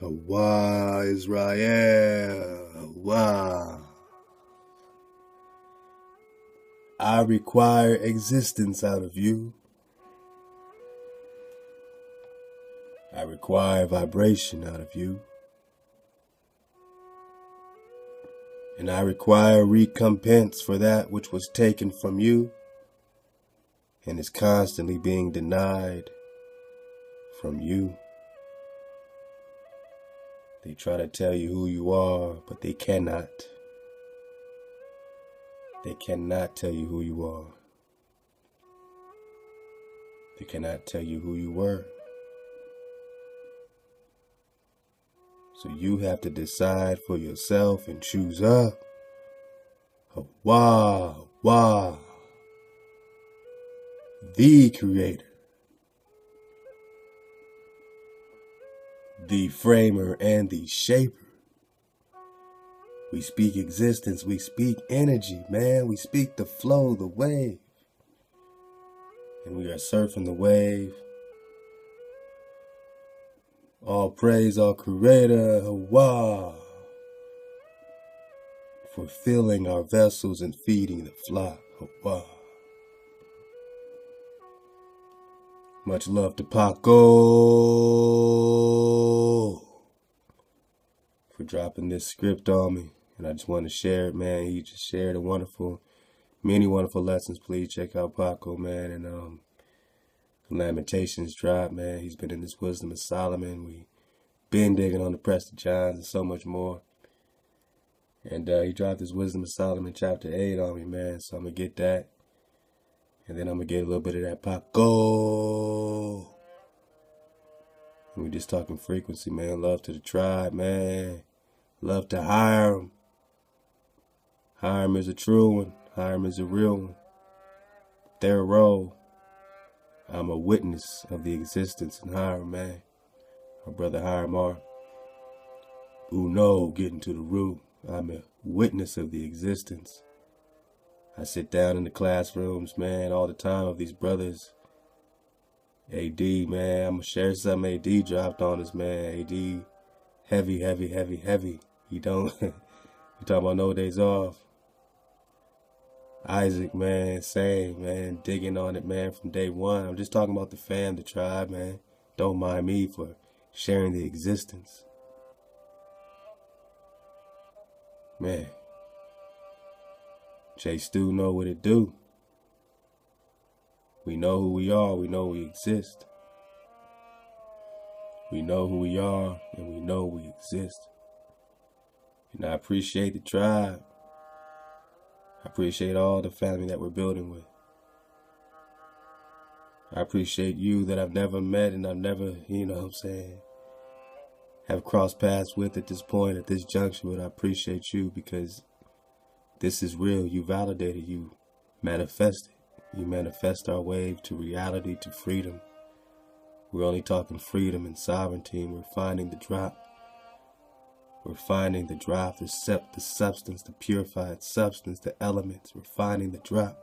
Hawa, Israel, Hawa. I require existence out of you. I require vibration out of you. And I require recompense for that which was taken from you and is constantly being denied from you. They try to tell you who you are, but they cannot. They cannot tell you who you are. They cannot tell you who you were. So you have to decide for yourself and choose up. Hawa, Hawa, the Creator, the Framer and the Shaper. We speak existence, we speak energy, man. We speak the flow, the wave. And we are surfing the wave. All praise our Creator, Hawa, for filling our vessels and feeding the flock, Hawa. Much love to Paco for dropping this script on me, and I just want to share it, man. He just shared a wonderful, many wonderful lessons. Please check out Paco, man, and Lamentations drop, man. He's been in this Wisdom of Solomon. We been digging on the Prester Johns and so much more. And he dropped his Wisdom of Solomon chapter 8 on me, man. So I'm going to get that. And then I'm going to get a little bit of that Paco. And we just talking frequency, man. Love to the tribe, man. Love to Hiram. Hiram is a true one. Hiram is a real one. Thorough. I'm a witness of the existence in Hiram, man. My brother Hiram R. Uno, getting to the root. I'm a witness of the existence. I sit down in the classrooms, man, all the time of these brothers. AD, man, I'm going to share something AD dropped on us, man. AD, heavy, heavy, heavy, heavy. You don't, you talking about no days off. Isaac, man, same, man, digging on it, man, from day one. I'm just talking about the fam, the tribe, man. Don't mind me for sharing the existence. Man. J Stu know what it do. We know who we are, we know we exist. We know who we are, and we know we exist. And I appreciate the tribe. I appreciate all the family that we're building with. I appreciate you that I've never met and I've never, you know what I'm saying, have crossed paths with at this point, at this junction. But I appreciate you because this is real. You validated, you manifested. You manifest our wave to reality, to freedom. We're only talking freedom and sovereignty, and we're finding the drop. We're finding the drop, the substance, the purified substance, the elements. We're finding the drop.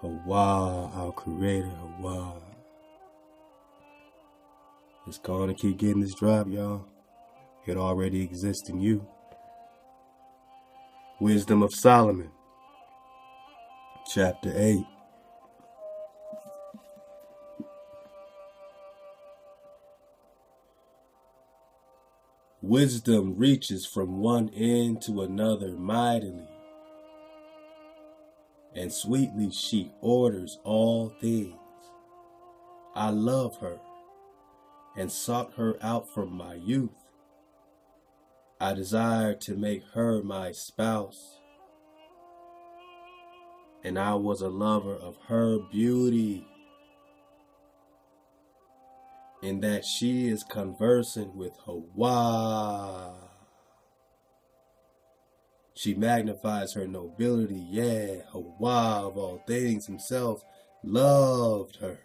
Hawa, our Creator, Hawa. It's going to keep getting this drop, y'all. It already exists in you. Wisdom of Solomon, chapter 8. Wisdom reaches from one end to another mightily, and sweetly she orders all things. I love her, and sought her out from my youth. I desired to make her my spouse, and I was a lover of her beauty, in that she is conversant with Hawa. She magnifies her nobility. Yeah, Hawa of all things himself loved her.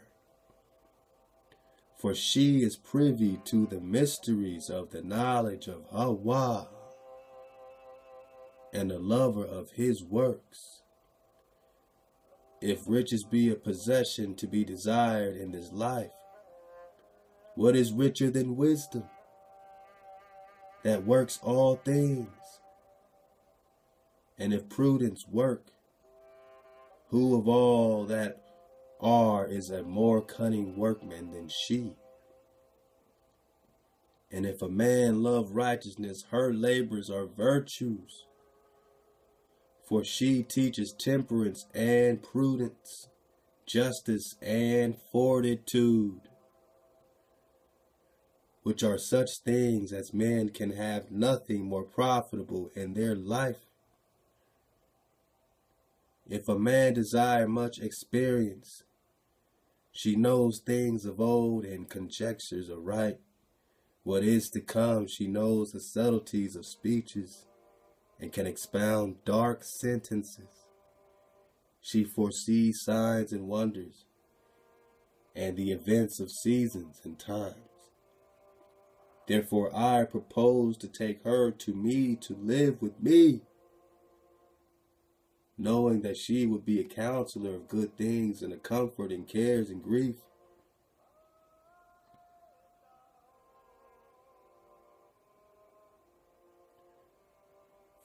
For she is privy to the mysteries of the knowledge of Hawa, and a lover of his works. If riches be a possession to be desired in this life, What is richer than wisdom that works all things? And if prudence work, who of all that are is a more cunning workman than she? And if a man love righteousness, her labors are virtues, for she teaches temperance and prudence, justice and fortitude, which are such things as men can have nothing more profitable in their life. If a man desire much experience, she knows things of old and conjectures aright. What is to come, she knows the subtleties of speeches and can expound dark sentences. She foresees signs and wonders and the events of seasons and times. Therefore I propose to take her to me to live with me, knowing that she would be a counselor of good things and a comfort in cares and grief.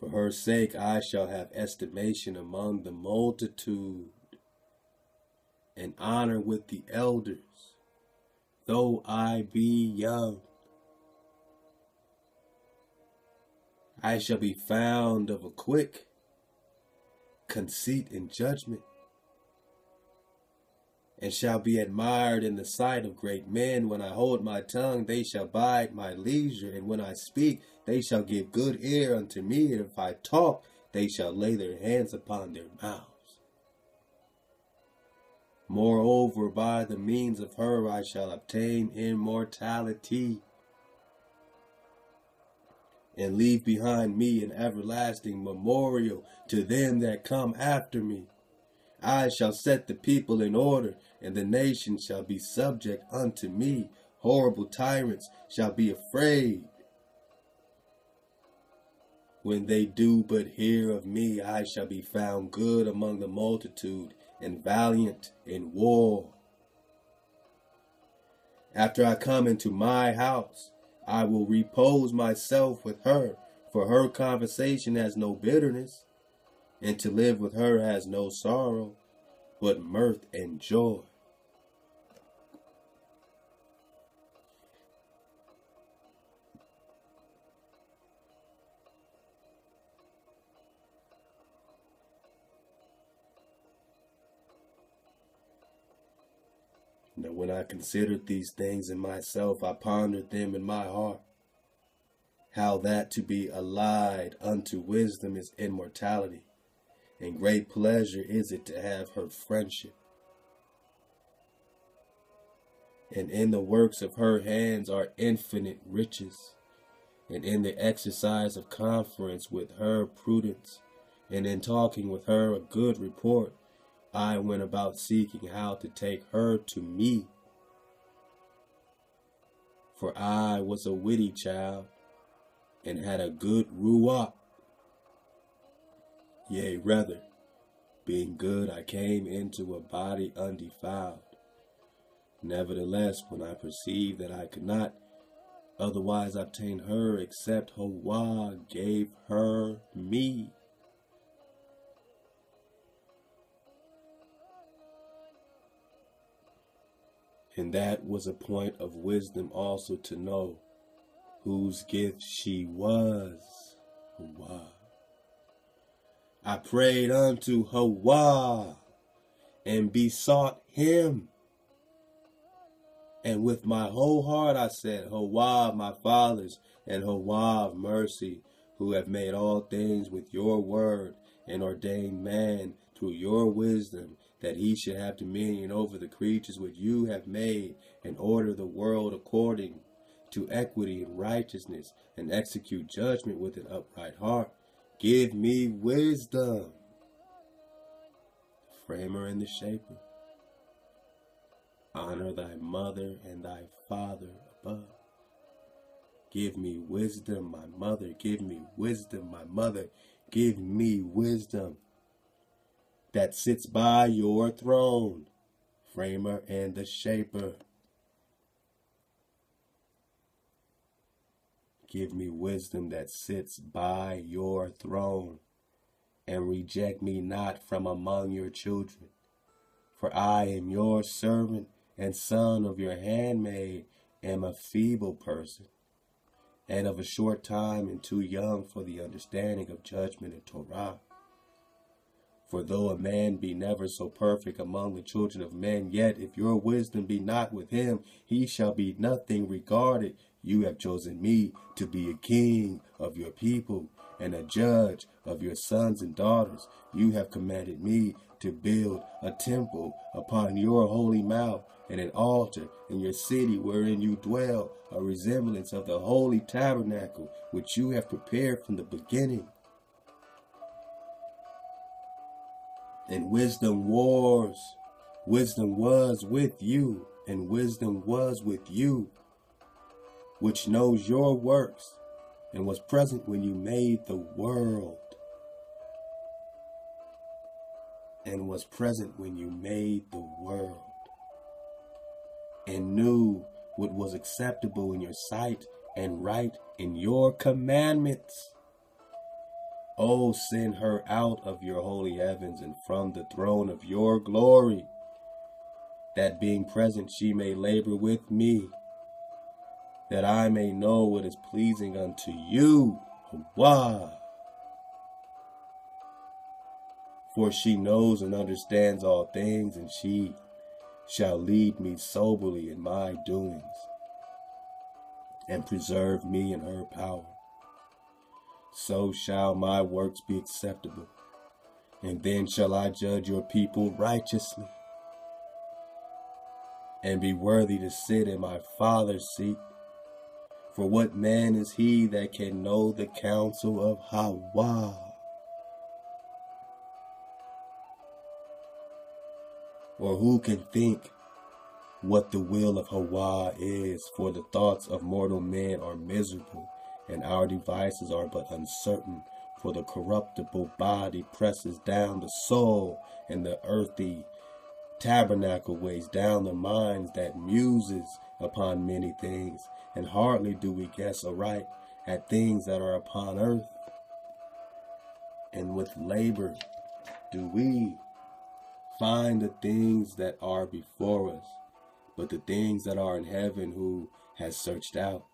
For her sake I shall have estimation among the multitude and honor with the elders, though I be young. I shall be found of a quick conceit in judgment, and shall be admired in the sight of great men. When I hold my tongue, they shall bide my leisure, and when I speak, they shall give good ear unto me, and if I talk, they shall lay their hands upon their mouths. Moreover, by the means of her I shall obtain immortality, and leave behind me an everlasting memorial to them that come after me. I shall set the people in order, and the nation shall be subject unto me. Horrible tyrants shall be afraid when they do but hear of me. I shall be found good among the multitude, and valiant in war. After I come into my house, I will repose myself with her, for her conversation has no bitterness, and to live with her has no sorrow, but mirth and joy. Now, when I considered these things in myself, I pondered them in my heart, how that to be allied unto wisdom is immortality, and great pleasure is it to have her friendship. And in the works of her hands are infinite riches, and in the exercise of conference with her prudence, and in talking with her a good report. I went about seeking how to take her to me, for I was a witty child, and had a good ruach. Yea, rather, being good, I came into a body undefiled. Nevertheless, when I perceived that I could not otherwise obtain her, except Hawa gave her me, and that was a point of wisdom also, to know whose gift she was. Hawa. I prayed unto Hawa and besought him, and with my whole heart I said, Hawa of my fathers, and Hawa of mercy, who have made all things with your word, and ordained man through your wisdom, that he should have dominion over the creatures which you have made, and order the world according to equity and righteousness, and execute judgment with an upright heart. Give me wisdom, the framer and the shaper. Honor thy mother and thy father above. Give me wisdom, my mother. Give me wisdom, my mother. Give me wisdom that sits by your throne, framer and the shaper. Give me wisdom that sits by your throne, and reject me not from among your children. For I am your servant and son of your handmaid, am a feeble person, and of a short time, and too young for the understanding of judgment and Torah. For though a man be never so perfect among the children of men, yet if your wisdom be not with him, he shall be nothing regarded. You have chosen me to be a king of your people and a judge of your sons and daughters. You have commanded me to build a temple upon your holy mount, and an altar in your city wherein you dwell, a resemblance of the holy tabernacle which you have prepared from the beginning. And wisdom was with you, and wisdom was with you, which knows your works, and was present when you made the world, and was present when you made the world, and knew what was acceptable in your sight, and right in your commandments. Oh, send her out of your holy heavens and from the throne of your glory, that being present she may labor with me, that I may know what is pleasing unto you. Hawa. For she knows and understands all things, and she shall lead me soberly in my doings, and preserve me in her power. So shall my works be acceptable, and then shall I judge your people righteously, and be worthy to sit in my Father's seat. For what man is he that can know the counsel of Hawa? Or who can think what the will of Hawa is? For the thoughts of mortal men are miserable, and our devices are but uncertain. For the corruptible body presses down the soul, and the earthy tabernacle weighs down the minds that muses upon many things, and hardly do we guess aright at things that are upon earth, and with labor do we find the things that are before us. But the things that are in heaven, who has searched out?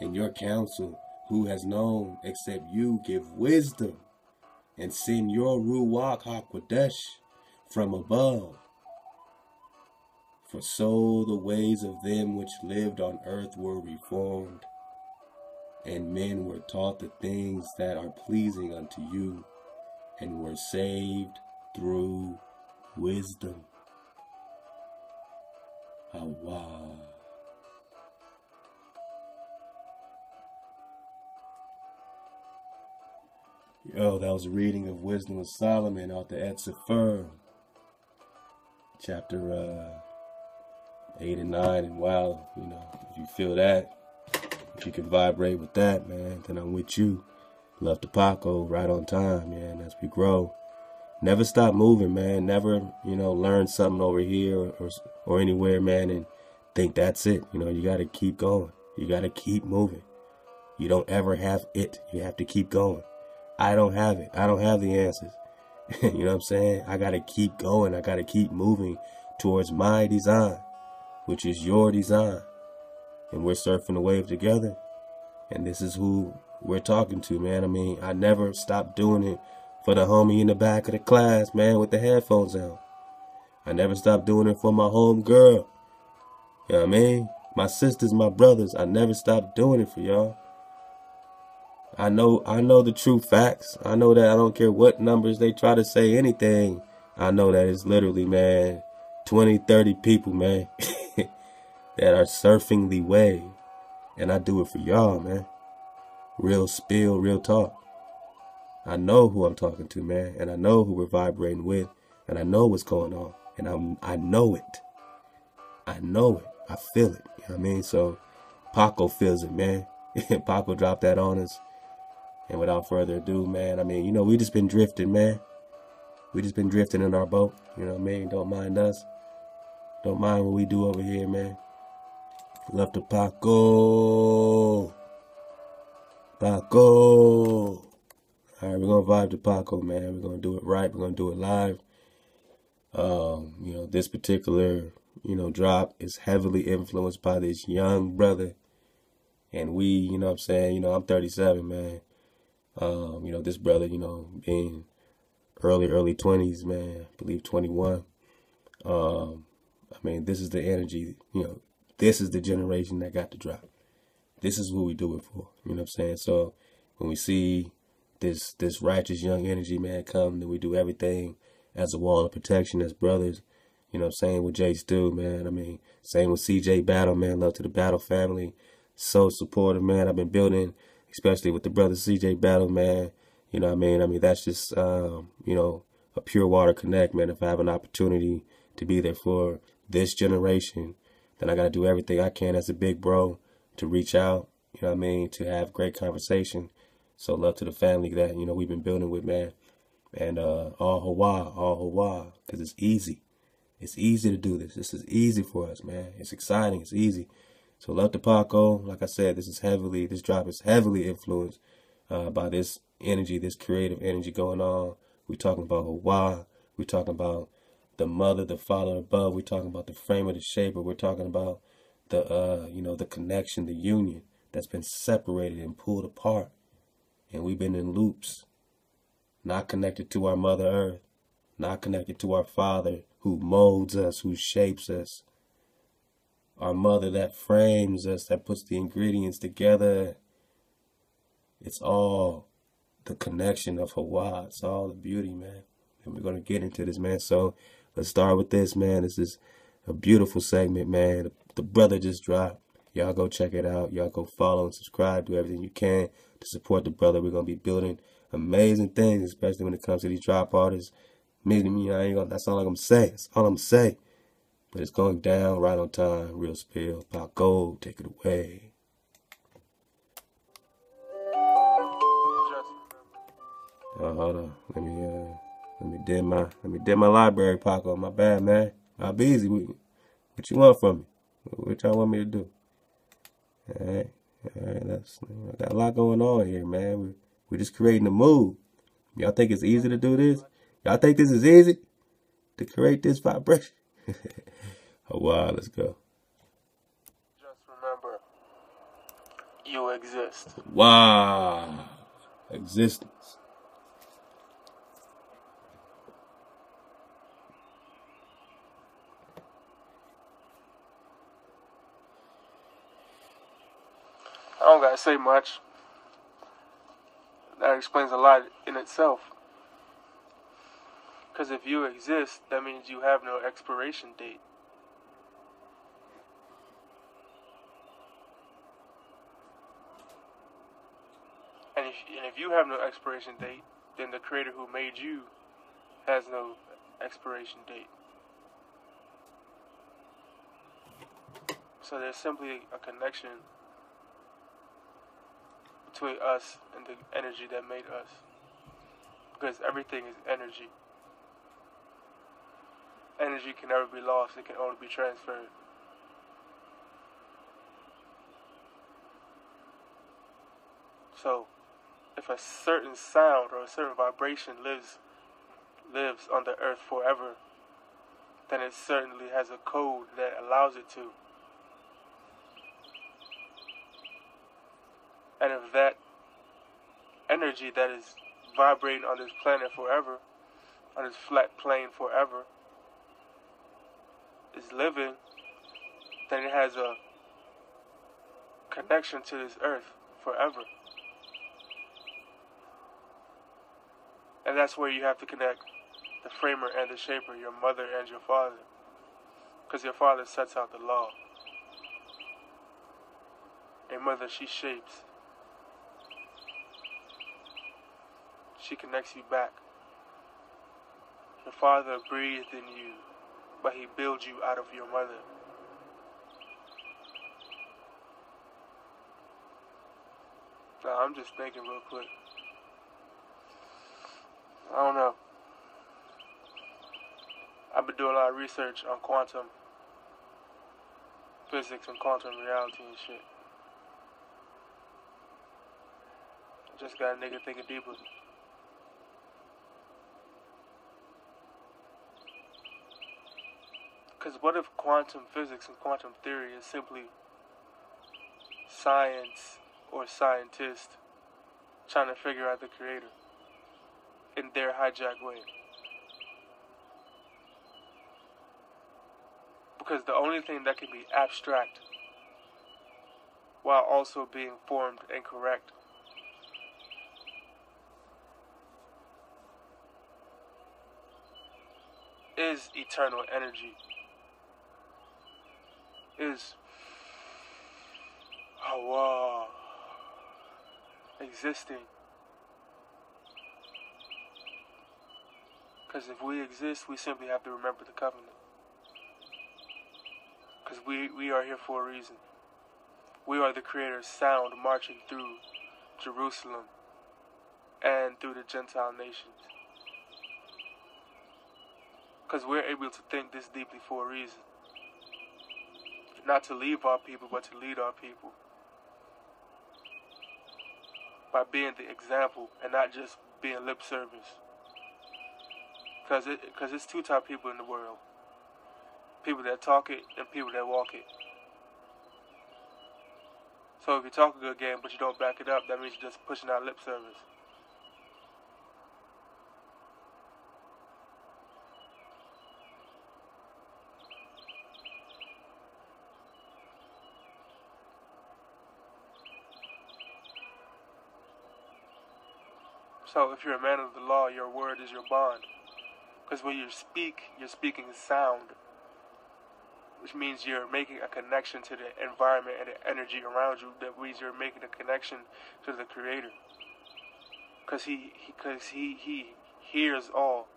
And your counsel, who has known, except you give wisdom, and send your Ruach HaKodesh from above. For so the ways of them which lived on earth were reformed, and men were taught the things that are pleasing unto you, and were saved through wisdom. Hawa. Yo, that was a reading of Wisdom of Solomon out the Etzifer, chapter 8 and 9. And wow, you know, if you feel that, if you can vibrate with that, man, then I'm with you. Love to Paco, right on time, man, as we grow. Never stop moving, man. Never, you know, learn something over here or anywhere, man, and think that's it. You know, you got to keep going. You got to keep moving. You don't ever have it. You have to keep going. I don't have it. I don't have the answers. You know what I'm saying? I got to keep going. I got to keep moving towards my design, which is your design. And we're surfing the wave together. And this is who we're talking to, man. I mean, I never stopped doing it for the homie in the back of the class, man, with the headphones on. I never stopped doing it for my home girl. You know what I mean? My sisters, my brothers, I never stopped doing it for y'all. I know the true facts. I know that I don't care what numbers they try to say anything. I know that it's literally, man, 20, 30 people, man, that are surfing the wave. And I do it for y'all, man. Real spill, real talk. I know who I'm talking to, man. And I know who we're vibrating with. And I know what's going on. And I know it. I know it. I feel it. You know what I mean? So Paco feels it, man. Paco dropped that on us. And without further ado, man, I mean, you know, we just been drifting, man. We just been drifting in our boat. You know what I mean? Don't mind us. Don't mind what we do over here, man. Love to Paco. Paco. All right, we're gonna vibe to Paco, man. We're gonna do it right. We're gonna do it live. You know, this particular, you know, drop is heavily influenced by this young brother. And we, you know what I'm saying, you know, I'm 37, man. You know, this brother, you know, being early 20s, man, I believe 21. I mean, this is the energy, you know, this is the generation that got the drop. This is what we do it for, you know what I'm saying? So when we see this righteous young energy, man, come, then we do everything as a wall of protection, as brothers. You know what I'm saying? With J's do, man. I mean, same with CJ Battle, man. Love to the Battle family. So supportive, man. I've been building, especially with the brother CJ Battle, man. You know what I mean? I mean, that's just, you know, a pure water connect, man. If I have an opportunity to be there for this generation, then I got to do everything I can as a big bro to reach out, you know what I mean, to have great conversation. So love to the family that, you know, we've been building with, man. And all Hawa, because it's easy. It's easy to do this. This is easy for us, man. It's exciting. It's easy. So love to Paco. Like I said, this drop is heavily influenced by this energy, this creative energy going on. We're talking about Hawa. We're talking about the mother, the father above. We're talking about the framer, the shaper. We're talking about the, you know, the connection, the union that's been separated and pulled apart. And we've been in loops, not connected to our Mother Earth, not connected to our Father who molds us, who shapes us. Our mother that frames us, that puts the ingredients together. It's all the connection of Hawa. It's all the beauty, man. And we're going to get into this, man. So let's start with this, man. This is a beautiful segment, man. The brother just dropped. Y'all go check it out. Y'all go follow and subscribe. Do everything you can to support the brother. We're going to be building amazing things, especially when it comes to these drop artists. Me, I ain't gonna, that's all I'm going to say. That's all I'm going to say. But it's going down right on time. Real spill. Pop gold. Take it away. Hold on. Let me dim my library, Paco. My bad, man. I'll be easy with you. What you want from me? What y'all want me to do? All right. I got a lot going on here, man. We're just creating a mood. Y'all think it's easy to do this? Y'all think this is easy to create this vibration? Oh, wow, let's go. Just remember, you exist. Wow, existence. I don't gotta say much. That explains a lot in itself. Because if you exist, that means you have no expiration date. And if you have no expiration date, then the creator who made you has no expiration date. So there's simply a connection between us and the energy that made us. Because everything is energy. Energy can never be lost, it can only be transferred. So, if a certain sound or a certain vibration lives on the earth forever, then it certainly has a code that allows it to. And if that energy that is vibrating on this planet forever, on this flat plane forever, is living, then it has a connection to this earth forever. And that's where you have to connect the framer and the shaper, your mother and your father, because your father sets out the law. A mother, she shapes. She connects you back. Your father breathed in you, but he builds you out of your mother. Now, I'm just thinking real quick. I don't know. I've been doing a lot of research on quantum physics and quantum reality and shit. Just got a nigga thinking deeper. Because what if quantum physics and quantum theory is simply science or scientist trying to figure out the creator in their hijack way? Because the only thing that can be abstract while also being formed and correct is eternal energy. Is Hawa existing? Because if we exist, we simply have to remember the covenant. Because we are here for a reason. We are the Creator's sound marching through Jerusalem and through the Gentile nations. Because we're able to think this deeply for a reason. Not to leave our people, but to lead our people. By being the example and not just being lip service. Because it's two type people in the world. People that talk it and people that walk it. So if you talk a good game but you don't back it up, that means you're just pushing out lip service. So if you're a man of the law, your word is your bond. Because when you speak, you're speaking sound. Which means you're making a connection to the environment and the energy around you. That means you're making a connection to the Creator. Because he hears all.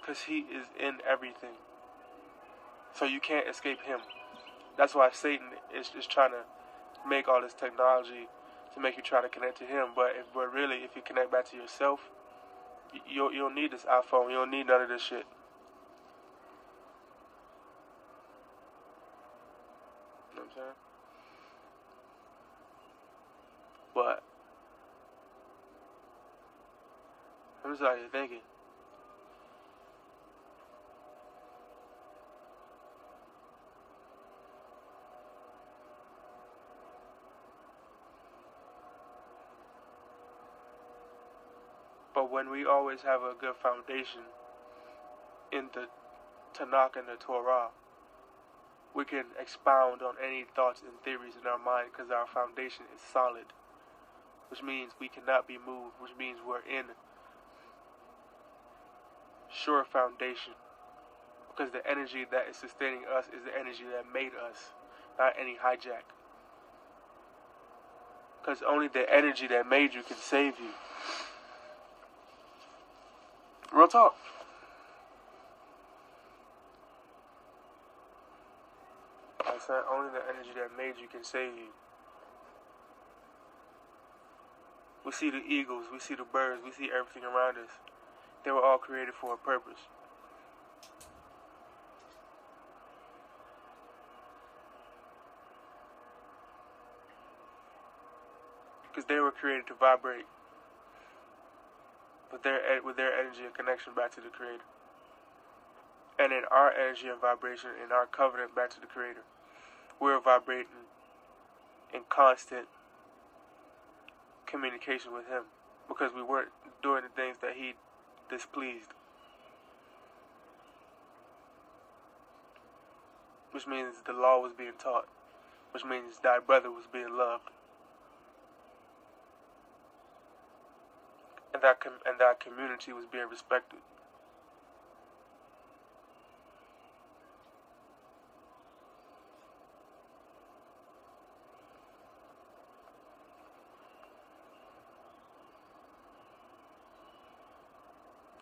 Because he is in everything. So you can't escape him. That's why Satan is just trying to make all this technology to make you try to connect to him. But really, if you connect back to yourself, you'll need this iPhone. You don't need none of this shit. You know what I'm saying? But I'm just out here thinking. But when we always have a good foundation in the Tanakh and the Torah, we can expound on any thoughts and theories in our mind because our foundation is solid, which means we cannot be moved, which means we're in sure foundation because the energy that is sustaining us is the energy that made us, not any hijack. Because only the energy that made you can save you. Real talk. I said only the energy that made you can save you. We see the eagles, we see the birds, we see everything around us. They were all created for a purpose. Because they were created to vibrate. With their energy and connection back to the Creator. And in our energy and vibration, in our covenant back to the Creator, we're vibrating in constant communication with Him because we weren't doing the things that He displeased. Which means the law was being taught, which means thy brother was being loved. And that community was being respected.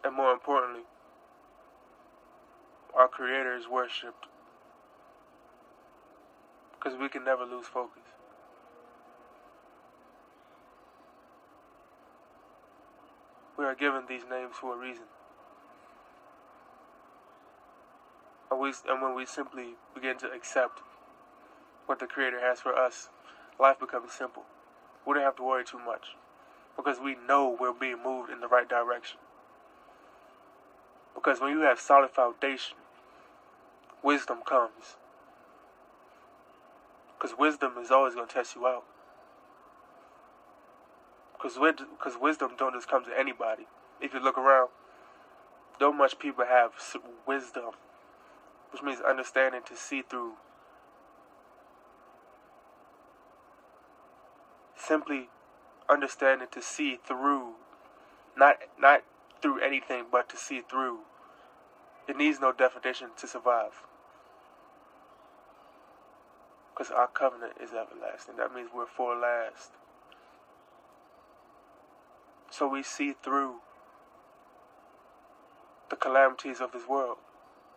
And more importantly, our Creator is worshipped. Because we can never lose focus. We are given these names for a reason. And when we simply begin to accept what the Creator has for us, life becomes simple. We don't have to worry too much because we know we're being moved in the right direction. Because when you have solid foundation, wisdom comes. Because wisdom is always going to test you out. Because wisdom don't just come to anybody. If you look around, don't much people have wisdom, which means understanding to see through not through anything, but to see through. It needs no definition to survive. Because our covenant is everlasting. That means we're for last. So we see through the calamities of this world.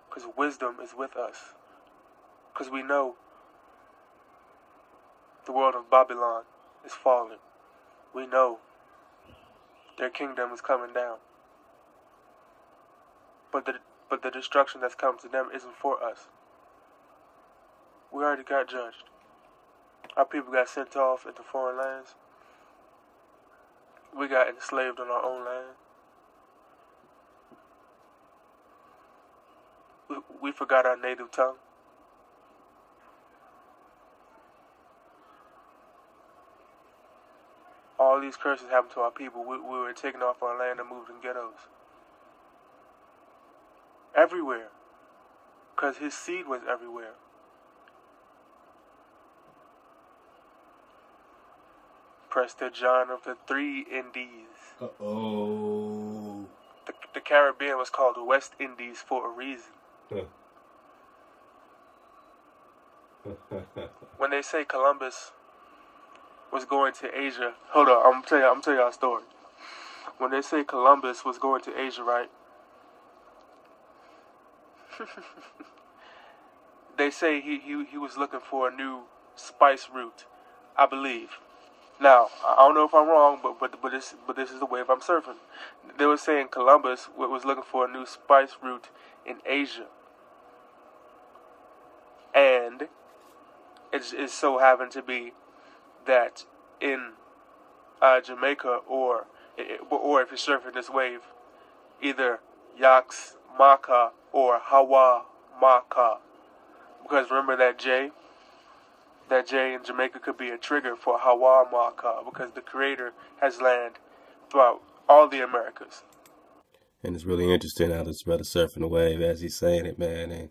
Because wisdom is with us. Because we know the world of Babylon is falling. We know their kingdom is coming down. But the destruction that's come to them isn't for us. We already got judged. Our people got sent off into foreign lands. We got enslaved on our own land. We forgot our native tongue. All these curses happened to our people. We were taken off our land and moved in ghettos. Everywhere. Because his seed was everywhere. Prester John of the Three Indies. Uh-oh. The Caribbean was called the West Indies for a reason. When they say Columbus was going to Asia. Hold on, I'm gonna tell y'all a story. When they say Columbus was going to Asia, right? They say he was looking for a new spice route, I believe. Now, I don't know if I'm wrong, but this is the wave I'm surfing. They were saying Columbus was looking for a new spice route in Asia. And it's so happened to be that in Jamaica or if you're surfing this wave, either Yaks Maka or Hawa Maka. Because remember that J? That J in Jamaica could be a trigger for Hawa Maka because the Creator has land throughout all the Americas. And it's really interesting how this brother surfing the wave as he's saying it, man. And,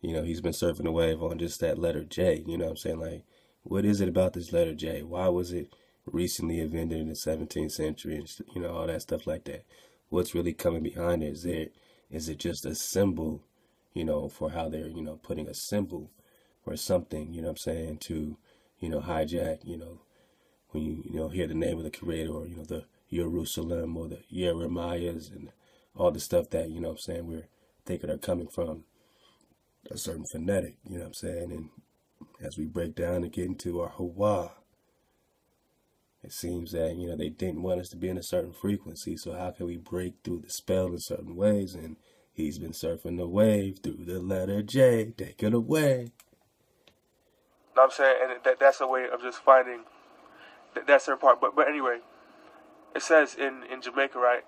you know, he's been surfing the wave on just that letter J. You know what I'm saying? Like, what is it about this letter J? Why was it recently invented in the 17th century? And, you know, all that stuff like that. What's really coming behind it? Is it just a symbol, you know, for how they're, you know, putting a symbol or something, you know what I'm saying, to, you know, hijack, you know, when you hear the name of the Creator or, you know, the Jerusalem or the Jeremiahs and all the stuff that, you know what I'm saying, we're thinking are coming from a certain phonetic, you know what I'm saying, and as we break down and get into our Hawa, it seems that, you know, they didn't want us to be in a certain frequency, so how can we break through the spell in certain ways? And he's been surfing the wave through the letter J, take it away. You know what I'm saying? And that's a way of just finding that certain part. But anyway, it says in Jamaica, right,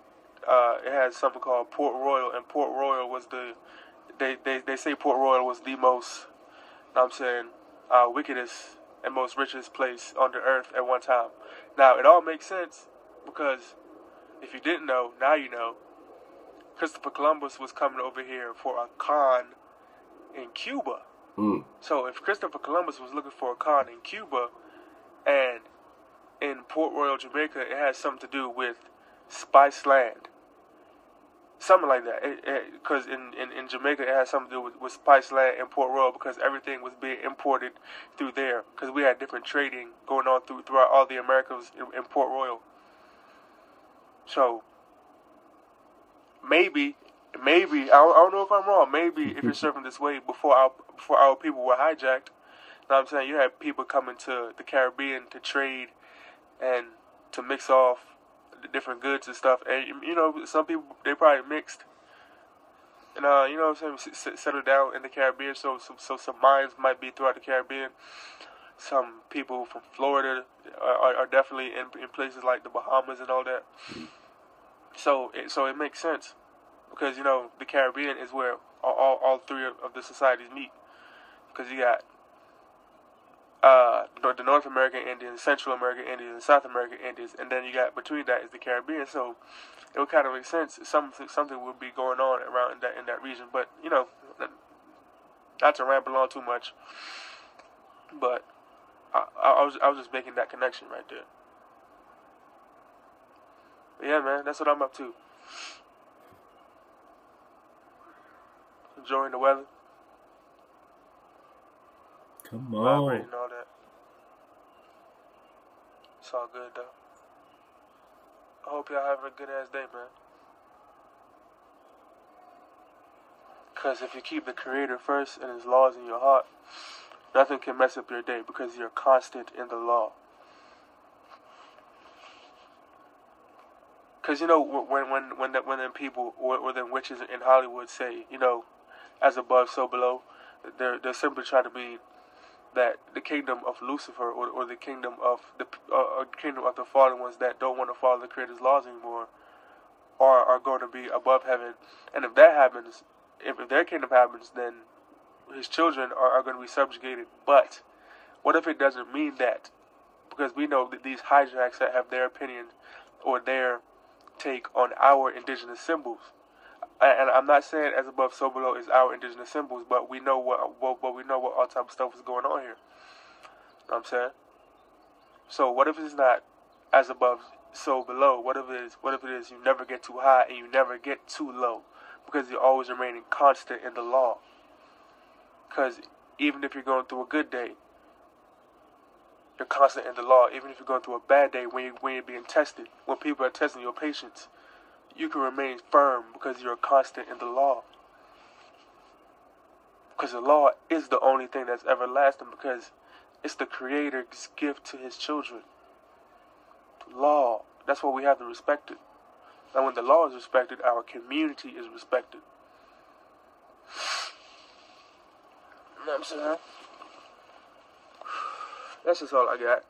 it has something called Port Royal. And Port Royal was they say Port Royal was the most, you know what I'm saying, wickedest and most richest place on the earth at one time. Now, it all makes sense because if you didn't know, now you know. Christopher Columbus was coming over here for a con in Cuba. Mm. So if Christopher Columbus was looking for a con in Cuba and in Port Royal, Jamaica, it has something to do with Spice Land. Something like that. Because in Jamaica, it has something to do with Spice Land and Port Royal because everything was being imported through there. Because we had different trading going on throughout all the Americas in Port Royal. So maybe I don't know if I'm wrong. Maybe if you're surfing this way, before our people were hijacked, you know what I'm saying, you had people coming to the Caribbean to trade and to mix off the different goods and stuff. And you know, some people, they probably mixed. and you know what I'm saying, settle down in the Caribbean. So some minds might be throughout the Caribbean. Some people from Florida are definitely in places like the Bahamas and all that. So it makes sense, because you know the Caribbean is where all three of the societies meet, because you got the North American Indians, Central American Indians, South American Indians, and then you got between that is the Caribbean. So it would kind of make sense. Something would be going on around in that region. But you know, not to ramble on too much, but I was just making that connection right there. But yeah, man, that's what I'm up to. Enjoying the weather. Come on. Vibrating, all that. It's all good, though. I hope y'all having a good-ass day, man. Because if you keep the Creator first and His laws in your heart, nothing can mess up your day because you're constant in the law. Because, you know, when them people or them witches in Hollywood say, you know, as above, so below, they're simply trying to mean that the kingdom of Lucifer or the kingdom of the fallen ones that don't want to follow the Creator's laws anymore are going to be above heaven. And if that happens, if their kingdom happens, then His children are going to be subjugated. But what if it doesn't mean that? Because we know that these hijacks that have their opinion or their take on our indigenous symbols. And I'm not saying as above, so below is our indigenous symbols, but we know what all type of stuff is going on here. You know what I'm saying? So what if it's not as above, so below? What if it is you never get too high and you never get too low? Because you're always remaining constant in the law. Because even if you're going through a good day, you're constant in the law. Even if you're going through a bad day, when you're being tested, when people are testing your patience, you can remain firm because you're constant in the law. Because the law is the only thing that's everlasting, because it's the Creator's gift to His children. The law, that's what we have to respect it. And when the law is respected, our community is respected. You know what I'm saying? That's just all I got.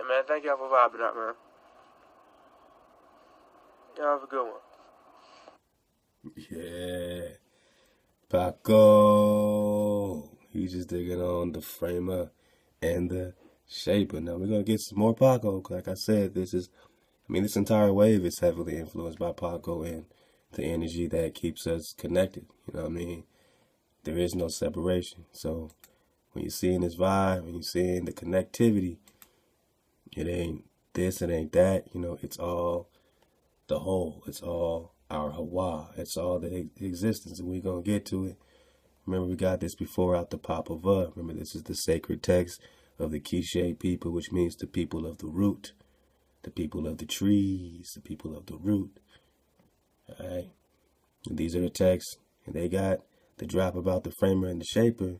And man, thank y'all for vibing out, man. Y'all have a good one. Yeah. Paco. He's just digging on the framer and the shaper. Now, we're going to get some more Paco. Like I said, this entire wave is heavily influenced by Paco and the energy that keeps us connected. You know what I mean? There is no separation. So when you're seeing this vibe, when you're seeing the connectivity, it ain't this, it ain't that. You know, it's all the whole. It's all our Hawa. It's all the existence, and we're going to get to it. Remember, we got this before out the Papa Va. Remember, this is the sacred text of the Quiché people, which means the people of the root, the people of the trees, the people of the root. All right, and these are the texts, and they got the drop about the framer and the shaper,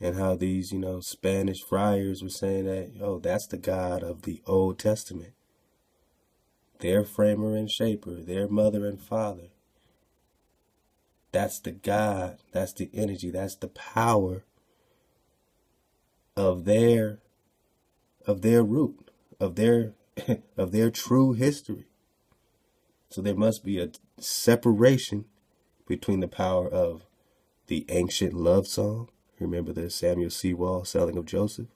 and how these, you know, Spanish friars were saying that, oh, that's the God of the Old Testament. Their framer and shaper, their mother and father. That's the God, that's the energy, that's the power of their root, of their true history. So there must be a separation between the power of the ancient love song, remember the Samuel Sewall Selling of Joseph,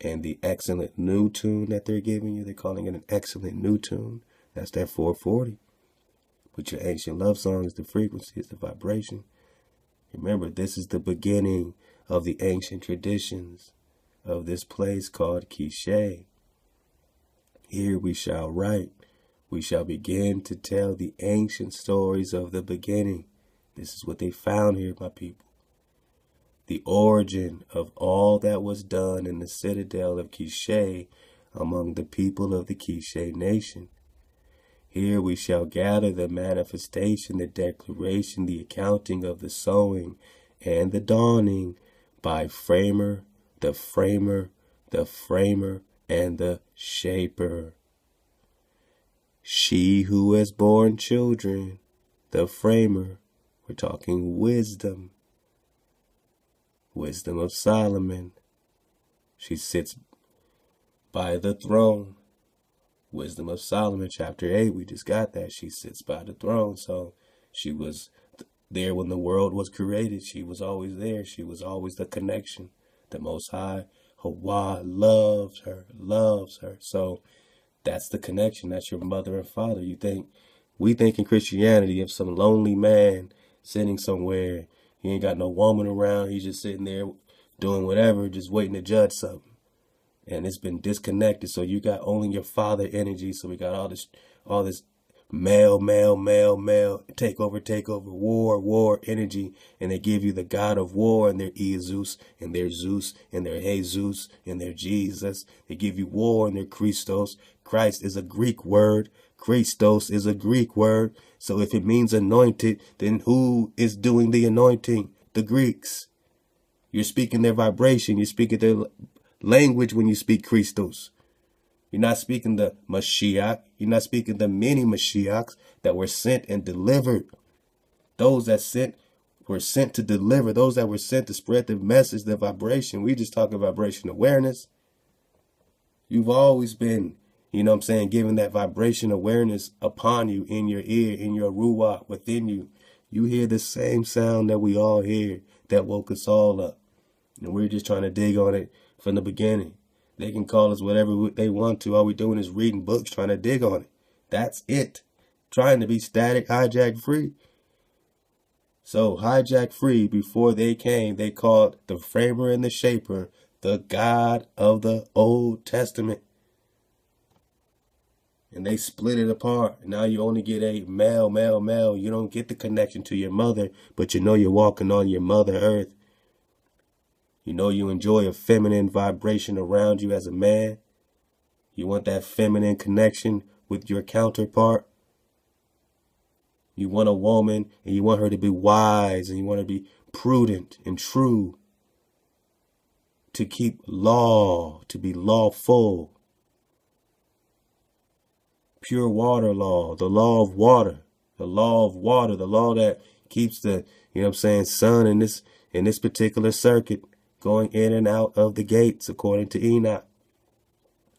and the excellent new tune that they're giving you. They're calling it an excellent new tune. That's that 440. But your ancient love song is the frequency, is the vibration. Remember, this is the beginning of the ancient traditions of this place called Quiché. Here we shall write. We shall begin to tell the ancient stories of the beginning. This is what they found here, my people. The origin of all that was done in the citadel of Quiché among the people of the Quiché nation. Here we shall gather the manifestation, the declaration, the accounting of the sowing and the dawning by framer, the framer, the framer, and the shaper. She who has borne children, the framer, we're talking wisdom, wisdom of Solomon. She sits by the throne. Wisdom of Solomon, chapter 8, we just got that. She sits by the throne, so she was there when the world was created. She was always there. She was always the connection. The Most High, Hawa, loves her, loves her. So that's the connection. That's your mother and father. You think, we think in Christianity of some lonely man sitting somewhere. He ain't got no woman around. He's just sitting there doing whatever, just waiting to judge something. And it's been disconnected. So you got only your father energy. So we got all this male, take over, war energy. And they give you the god of war and their Zeus and their Zeus and their Jesus and their Jesus. They give you war and their Christos. Christ is a Greek word. Christos is a Greek word. So if it means anointed, then who is doing the anointing? The Greeks. You're speaking their vibration. You're speaking their language when you speak Christos. You're not speaking the Mashiach. You're not speaking the many Mashiachs that were sent and delivered. Those that sent were sent to deliver. Those that were sent to spread the message, the vibration. We just talking vibration awareness. You've always been, you know what I'm saying, giving that vibration awareness upon you, in your ear, in your ruach, within you. You hear the same sound that we all hear that woke us all up. And we're just trying to dig on it from the beginning. They can call us whatever they want to. All we're doing is reading books, trying to dig on it. That's it. Trying to be static, hijack free. So hijack free, before they came, they called the framer and the shaper the God of the Old Testament. And they split it apart. Now you only get a male. You don't get the connection to your mother, but you know you're walking on your mother earth. You know you enjoy a feminine vibration around you as a man. You want that feminine connection with your counterpart. You want a woman and you want her to be wise and you want her to be prudent and true. To keep law, to be lawful. Pure water law, the law of water. The law of water, the law that keeps the, you know what I'm saying, sun in this particular circuit, going in and out of the gates, according to Enoch.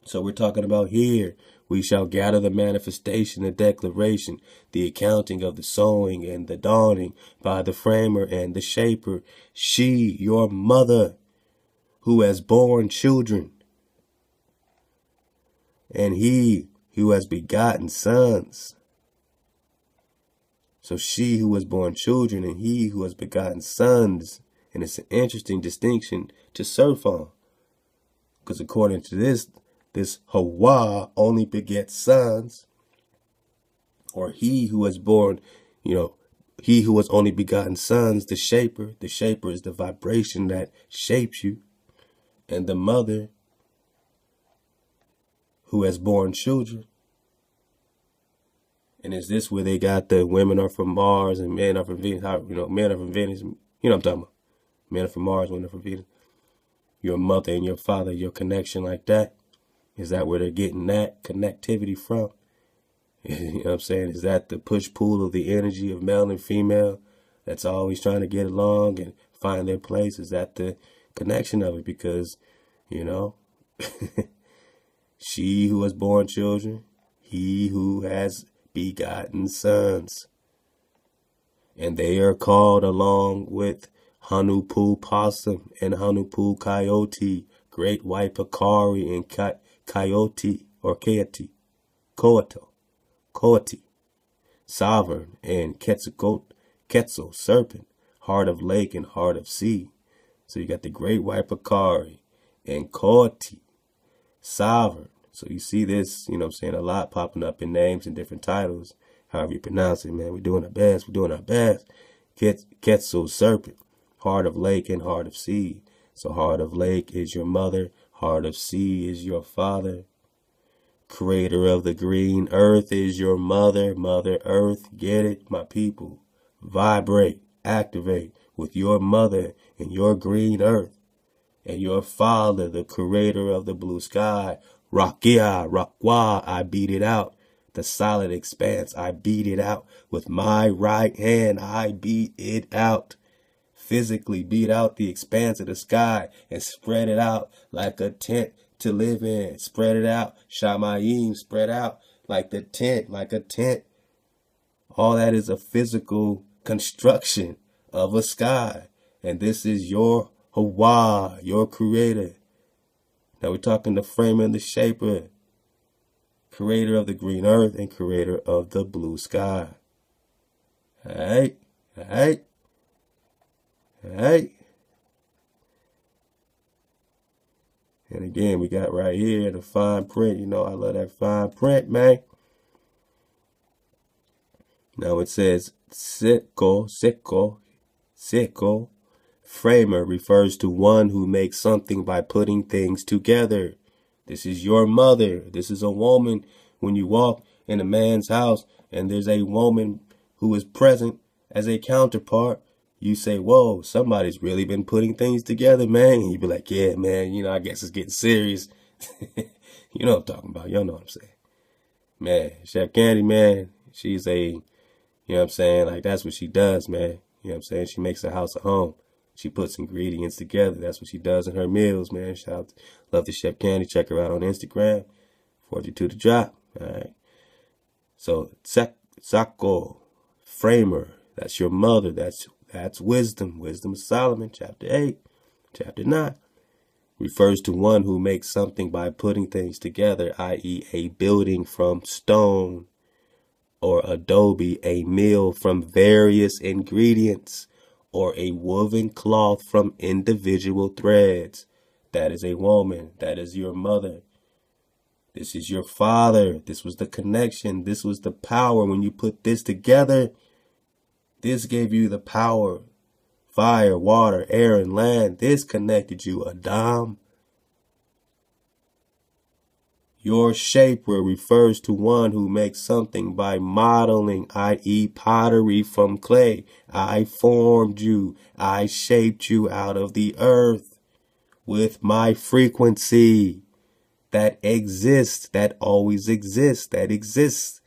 So we're talking about here, we shall gather the manifestation, the declaration, the accounting of the sowing and the dawning by the framer and the shaper. She, your mother, who has borne children, and he who has begotten sons. So she who has borne children and he who has begotten sons. And it's an interesting distinction to surf on. Because according to this Hawa only begets sons. Or he who has born, you know, he who has only begotten sons, the shaper. The shaper is the vibration that shapes you. And the mother who has borne children. And is this where they got the women are from Mars and men are from Venus? You know, men are from Venus. You know what I'm talking about. Men are from Mars, women are from Venus. Your mother and your father, your connection like that. Is that where they're getting that connectivity from? You know what I'm saying? Is that the push-pull of the energy of male and female that's always trying to get along and find their place? Is that the connection of it? Because, you know, she who has borne children, he who has begotten sons. And they are called along with Hanupu Possum and Hanupu Coyote, Great White Pacari and Coyote or Koti, Koti, Sovereign and Quetzal, Serpent, Heart of Lake and Heart of Sea. So you got the Great White Pacari and Koti, Sovereign. So you see this, you know what I'm saying, a lot popping up in names and different titles, however you pronounce it, man. We're doing our best. Quetzal, Serpent. Heart of Lake and Heart of Sea. So Heart of Lake is your mother. Heart of Sea is your father. Creator of the green earth is your mother. Mother Earth, get it, my people. Vibrate, activate with your mother and your green earth. And your father, the creator of the blue sky. Rakia, Rakwa, I beat it out. the solid expanse. I beat it out with my right hand. I beat it out. Physically beat out the expanse of the sky and spread it out like a tent to live in. Spread it out. Shamayim spread out like the tent, like a tent. All that is a physical construction of a sky. And this is your Hawa, your creator. Now we're talking the framer and the shaper. Creator of the green earth and creator of the blue sky. Alright, alright, alright. And again, we got right here the fine print. You know, I love that fine print, man. Now it says, Seko. Framer refers to one who makes something by putting things together. This is your mother. This is a woman. When you walk in a man's house and there's a woman who is present as a counterpart, you say, whoa, somebody's really been putting things together, man. And you be like, yeah, man, you know, I guess it's getting serious. You know what I'm talking about. Y'all know what I'm saying. Man, Chef Candy, man, she's a, you know what I'm saying? Like, that's what she does, man. You know what I'm saying? She makes her house a home. She puts ingredients together. That's what she does in her meals, man. Shout out, love to Chef Candy. Check her out on Instagram. 42 to drop. All right. So Sako, framer. That's your mother. That's wisdom. Wisdom of Solomon, chapter 8, chapter 9. Refers to one who makes something by putting things together, i.e., a building from stone or adobe, a meal from various ingredients, or a woven cloth from individual threads. That is a woman. That is your mother. This is your father. This was the connection. This was the power. When you put this together, this gave you the power. Fire, water, air, and land. This connected you, Adam. Your shaper refers to one who makes something by modeling, i.e. pottery from clay. I formed you. I shaped you out of the earth with my frequency that exists, that always exists, that exists.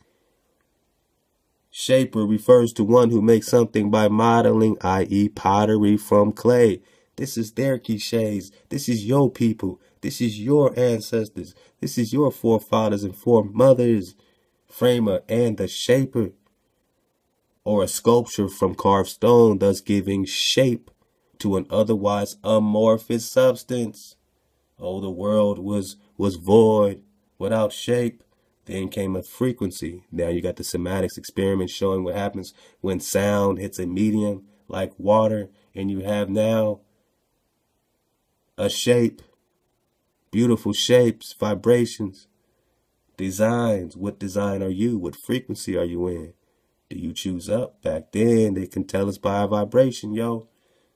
Shaper refers to one who makes something by modeling, i.e. pottery from clay. This is their cliches. This is your people. This is your ancestors. This is your forefathers and foremothers. Framer and the shaper. Or a sculpture from carved stone, thus giving shape to an otherwise amorphous substance. Oh, the world was void, without shape. Then came a frequency. Now you got the semantics experiment showing what happens when sound hits a medium like water. And you have now a shape, beautiful shapes, vibrations, designs. What design are you? What frequency are you in? Do you choose up? Back then, they can tell us by our vibration, yo.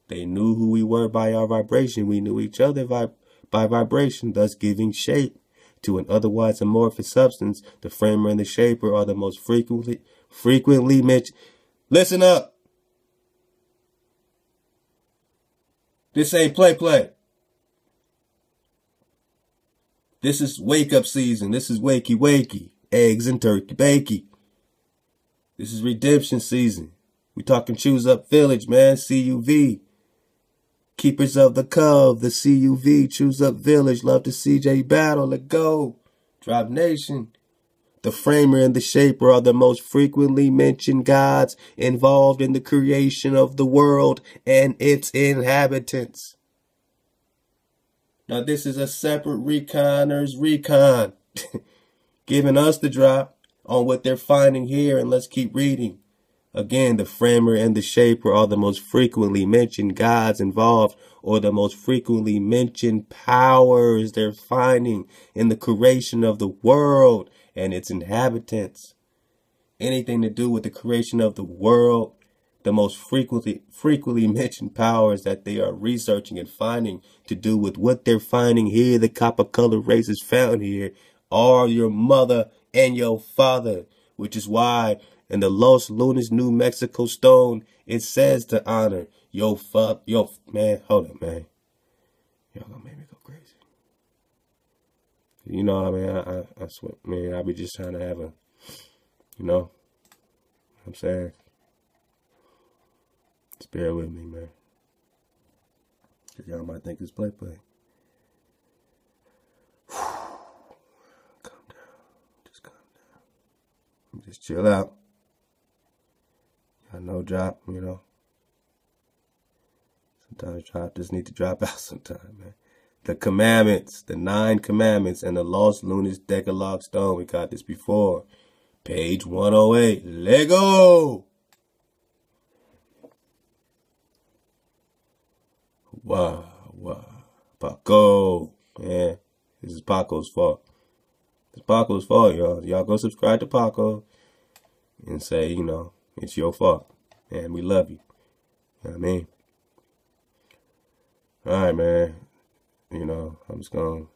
They knew who we were by our vibration. We knew each other by vibration, thus giving shape to an otherwise amorphous substance. The framer and the shaper are the most frequently mentioned. Listen up. This ain't play. This is wake-up season. This is wakey. Eggs and turkey bakey. This is redemption season. We talking Choose Up Village, man. CUV. Keepers of the Cove, the CUV. Choose Up Village. Love to CJ Battle. Let go. Drop Nation. The framer and the shaper are the most frequently mentioned gods involved in the creation of the world and its inhabitants. Now, this is a separate reconner's recon, giving us the drop on what they're finding here, and let's keep reading. Again, the framer and the shaper are the most frequently mentioned gods involved, or the most frequently mentioned powers they're finding in the creation of the world and its inhabitants. Anything to do with the creation of the world, the most frequently mentioned powers that they are researching and finding to do with what they're finding here, the copper color races found here, are your mother and your father, which is why in the Los Lunas, New Mexico stone, it says to honor your man, hold up, man. Y'all gonna make me go crazy. You know what I mean? I swear, man, I be just trying to have a You know what I'm saying? Just bear with me, man. Because y'all might think it's play. Calm down. Just calm down. Just chill out. Y'all know Drop, you know. Sometimes Drop just need to drop out sometime, man. The commandments, the 9 commandments, and the Los Lunas Decalogue stone. We got this before. Page 108. Lego! Wow. Paco. Yeah, this is Paco's fault. It's Paco's fault, y'all. Y'all go subscribe to Paco and say, you know, it's your fault. And we love you. You know what I mean? All right, man. You know, I'm just going.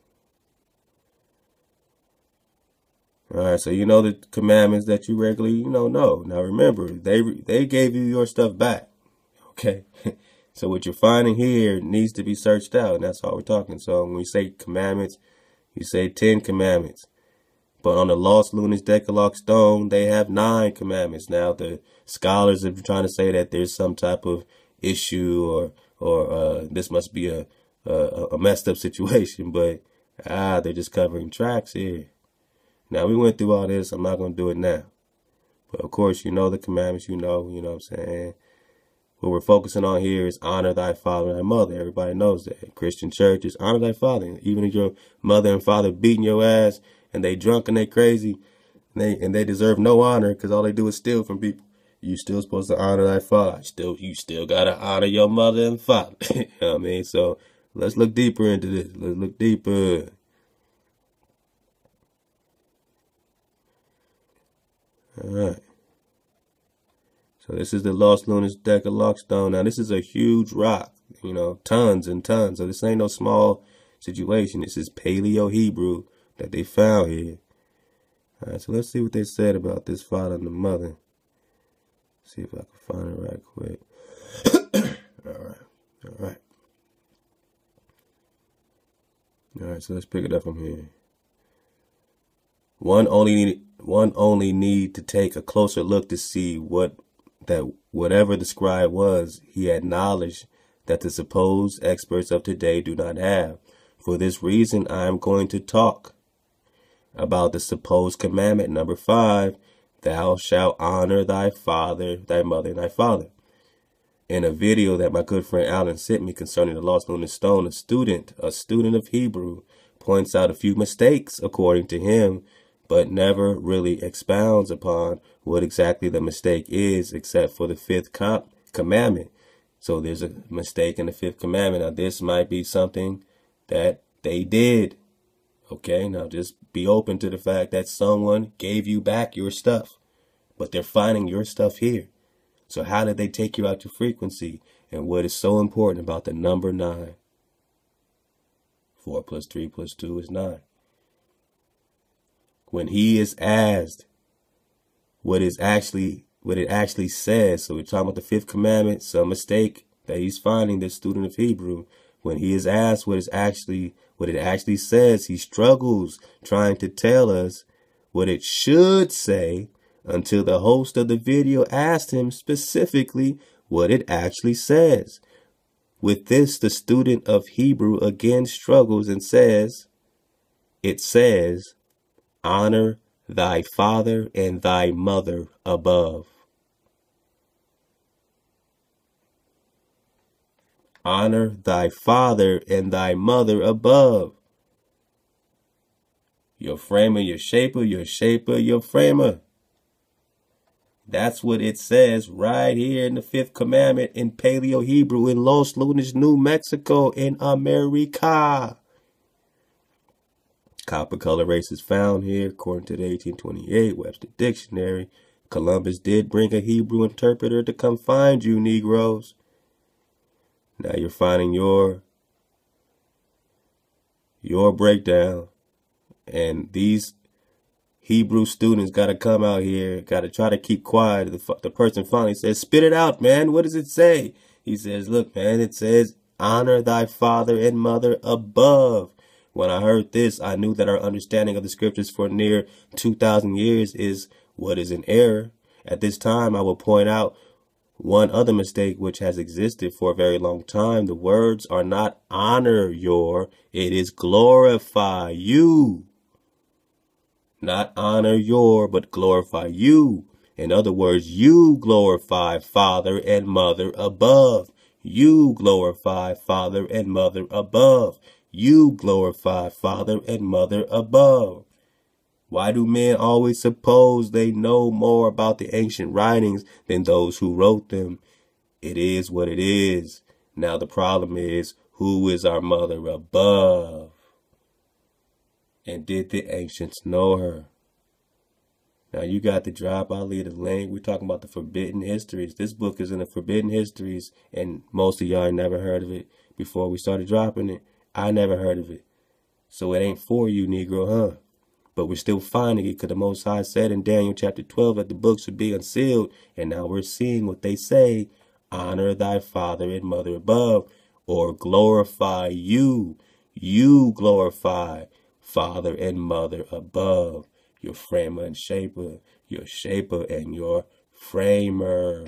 All right, so you know the commandments that you regularly, you know. Now remember, they gave you your stuff back, okay? So what you're finding here needs to be searched out, and that's all we're talking. So when we say commandments, you say 10 commandments. But on the Los Lunas Decalogue stone, they have 9 commandments. Now the scholars are trying to say that there's some type of issue or this must be a messed up situation, but they're just covering tracks here. Now we went through all this. I'm not gonna do it now, but of course you know the commandments. You know what I'm saying. What we're focusing on here is honor thy father and thy mother. Everybody knows that. Christian church is honor thy father. Even if your mother and father beating your ass and they drunk and they crazy, and they deserve no honor because all they do is steal from people. You still supposed to honor thy father. You still gotta honor your mother and father. You know what I mean? So let's look deeper into this. Let's look deeper. All right. So this is the Los Lunas Decalogue stone. Now this is a huge rock, you know, tons and tons. So this ain't no small situation. This is Paleo Hebrew that they found here. All right. So let's see what they said about this father and the mother. See if I can find it right quick. All right. All right, so let's pick it up from here. One only need to take a closer look to see whatever the scribe was, he had knowledge that the supposed experts of today do not have. For this reason, I am going to talk about the supposed commandment number 5, thou shalt honor thy father, thy mother, and thy father. In a video that my good friend Alan sent me concerning the Los Lunas stone, a student of Hebrew points out a few mistakes according to him, but never really expounds upon what exactly the mistake is, except for the 5th commandment. So there's a mistake in the 5th commandment. Now this might be something that they did. Okay, now just be open to the fact that someone gave you back your stuff, but they're finding your stuff here. So how did they take you out your frequency? And what is so important about the number 9? 4 + 3 + 2 is 9. When he is asked what it actually says, so we're talking about the 5th commandment, some mistake that he's finding, this student of Hebrew. When he is asked what it actually says, he struggles trying to tell us what it should say, until the host of the video asked him specifically what it actually says. With this, the student of Hebrew again struggles and says, it says, honor thy father and thy mother above. Honor thy father and thy mother above. Your framer, your shaper, your shaper, your framer. That's what it says right here in the 5th commandment in Paleo Hebrew in Los Lunas, New Mexico, in America. Copper color races found here according to the 1828 Webster Dictionary. Columbus did bring a Hebrew interpreter to come find you, Negroes. Now you're finding your breakdown, and these Hebrew students got to come out here, got to try to keep quiet. The person finally says, spit it out, man. What does it say? He says, look, man, it says, honor thy father and mother above. When I heard this, I knew that our understanding of the scriptures for near 2,000 years is what is an error. At this time, I will point out one other mistake which has existed for a very long time. The words are not honor your, it is glorify you. Not honor your, but glorify you. In other words, you glorify father and mother above. You glorify father and mother above. You glorify father and mother above. Why do men always suppose they know more about the ancient writings than those who wrote them? It is what it is. Now the problem is, who is our mother above? And did the ancients know her? Now you got the drop, I'll leave the link. We're talking about the forbidden histories. This book is in the forbidden histories, and most of y'all never heard of it before we started dropping it. I never heard of it. So it ain't for you, Negro, huh? But we're still finding it, because the Most High said in Daniel chapter 12 that the books should be unsealed. And now we're seeing what they say. Honor thy father and mother above, or glorify you. You glorify father and mother above. Your framer and shaper, your shaper and your framer.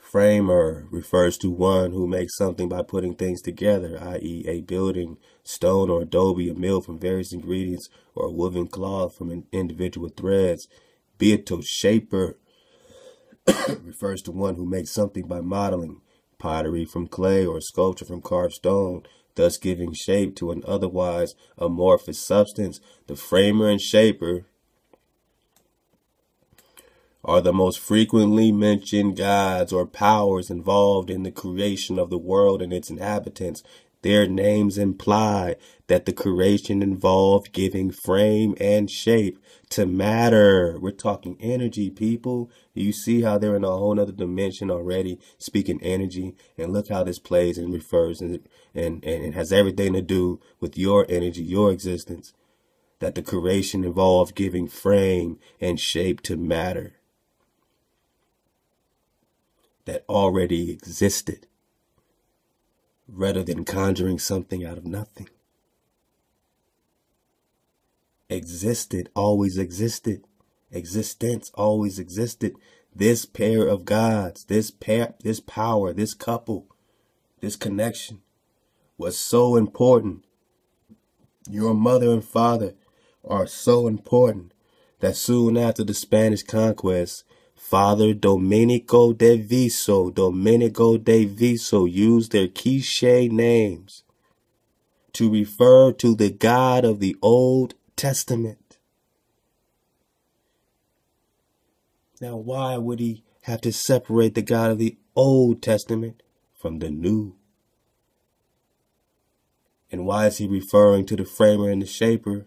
Framer refers to one who makes something by putting things together, i.e. a building, stone or adobe, a mill from various ingredients, or a woven cloth from individual threads. Beato shaper refers to one who makes something by modeling, pottery from clay or sculpture from carved stone, thus giving shape to an otherwise amorphous substance. The framer and shaper are the most frequently mentioned gods or powers involved in the creation of the world and its inhabitants. Their names imply that the creation involved giving frame and shape to matter. We're talking energy, people. You see how they're in a whole nother dimension already, speaking energy. And look how this plays and refers and it has everything to do with your energy, your existence. That the creation involved giving frame and shape to matter that already existed, rather than conjuring something out of nothing. Existed, always existed. Existence always existed. This pair of gods, this pair, this power, this couple, this connection was so important. Your mother and father are so important that soon after the Spanish conquest, Father Domenico de Viso used their Quiché names to refer to the God of the Old Testament. Now, why would he have to separate the God of the Old Testament from the New? And why is he referring to the framer and the shaper,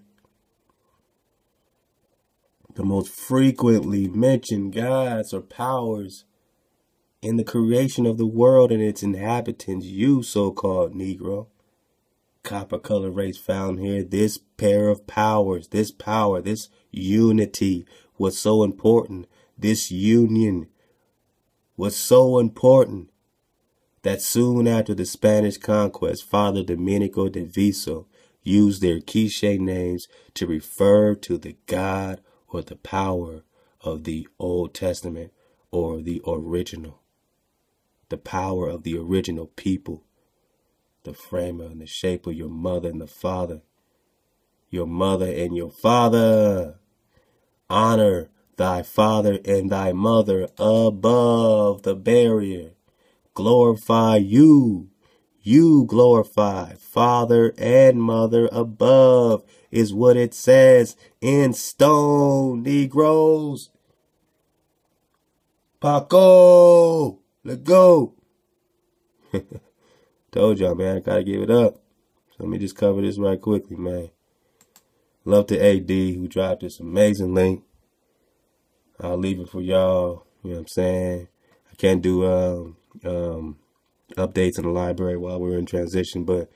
the most frequently mentioned gods or powers in the creation of the world and its inhabitants? You so-called Negro, copper color race found here, this pair of powers, this power, this unity was so important. This union was so important that soon after the Spanish conquest, Father Domenico de Viso used their Quiché names to refer to the God or the power of the Old Testament, or the original, the power of the original people, the framer and the shaper, your mother and the father, your mother and your father. Honor thy father and thy mother above the barrier. Glorify you. You glorify father and mother above, is what it says in stone, Negroes. Paco, let go. Told y'all, man, I gotta give it up. So let me just cover this right quickly, man. Love to AD who dropped this amazing link. I'll leave it for y'all. You know what I'm saying? I can't do updates in the library while we're in transition, but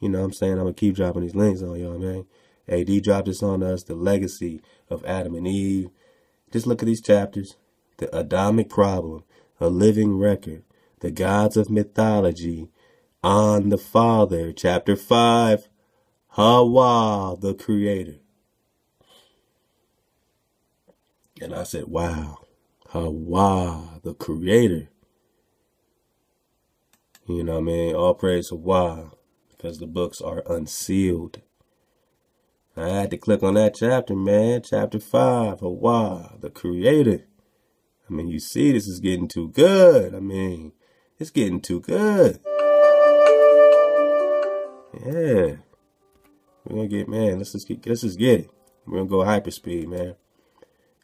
you know what I'm saying, I'm gonna keep dropping these links on y'all, man. AD dropped this on us, the legacy of Adam and Eve. Just look at these chapters. The Adamic problem, a living record, the gods of mythology, on the father, chapter 5, Hawa, the creator. And I said, wow, Hawa, the creator. You know what I mean? All praise Hawa, because the books are unsealed. I had to click on that chapter, man. Chapter 5, Hawa, the creator. I mean, you see, this is getting too good. I mean, it's getting too good. Yeah. We're going to get, man, let's just get it. We're going to go hyperspeed, man.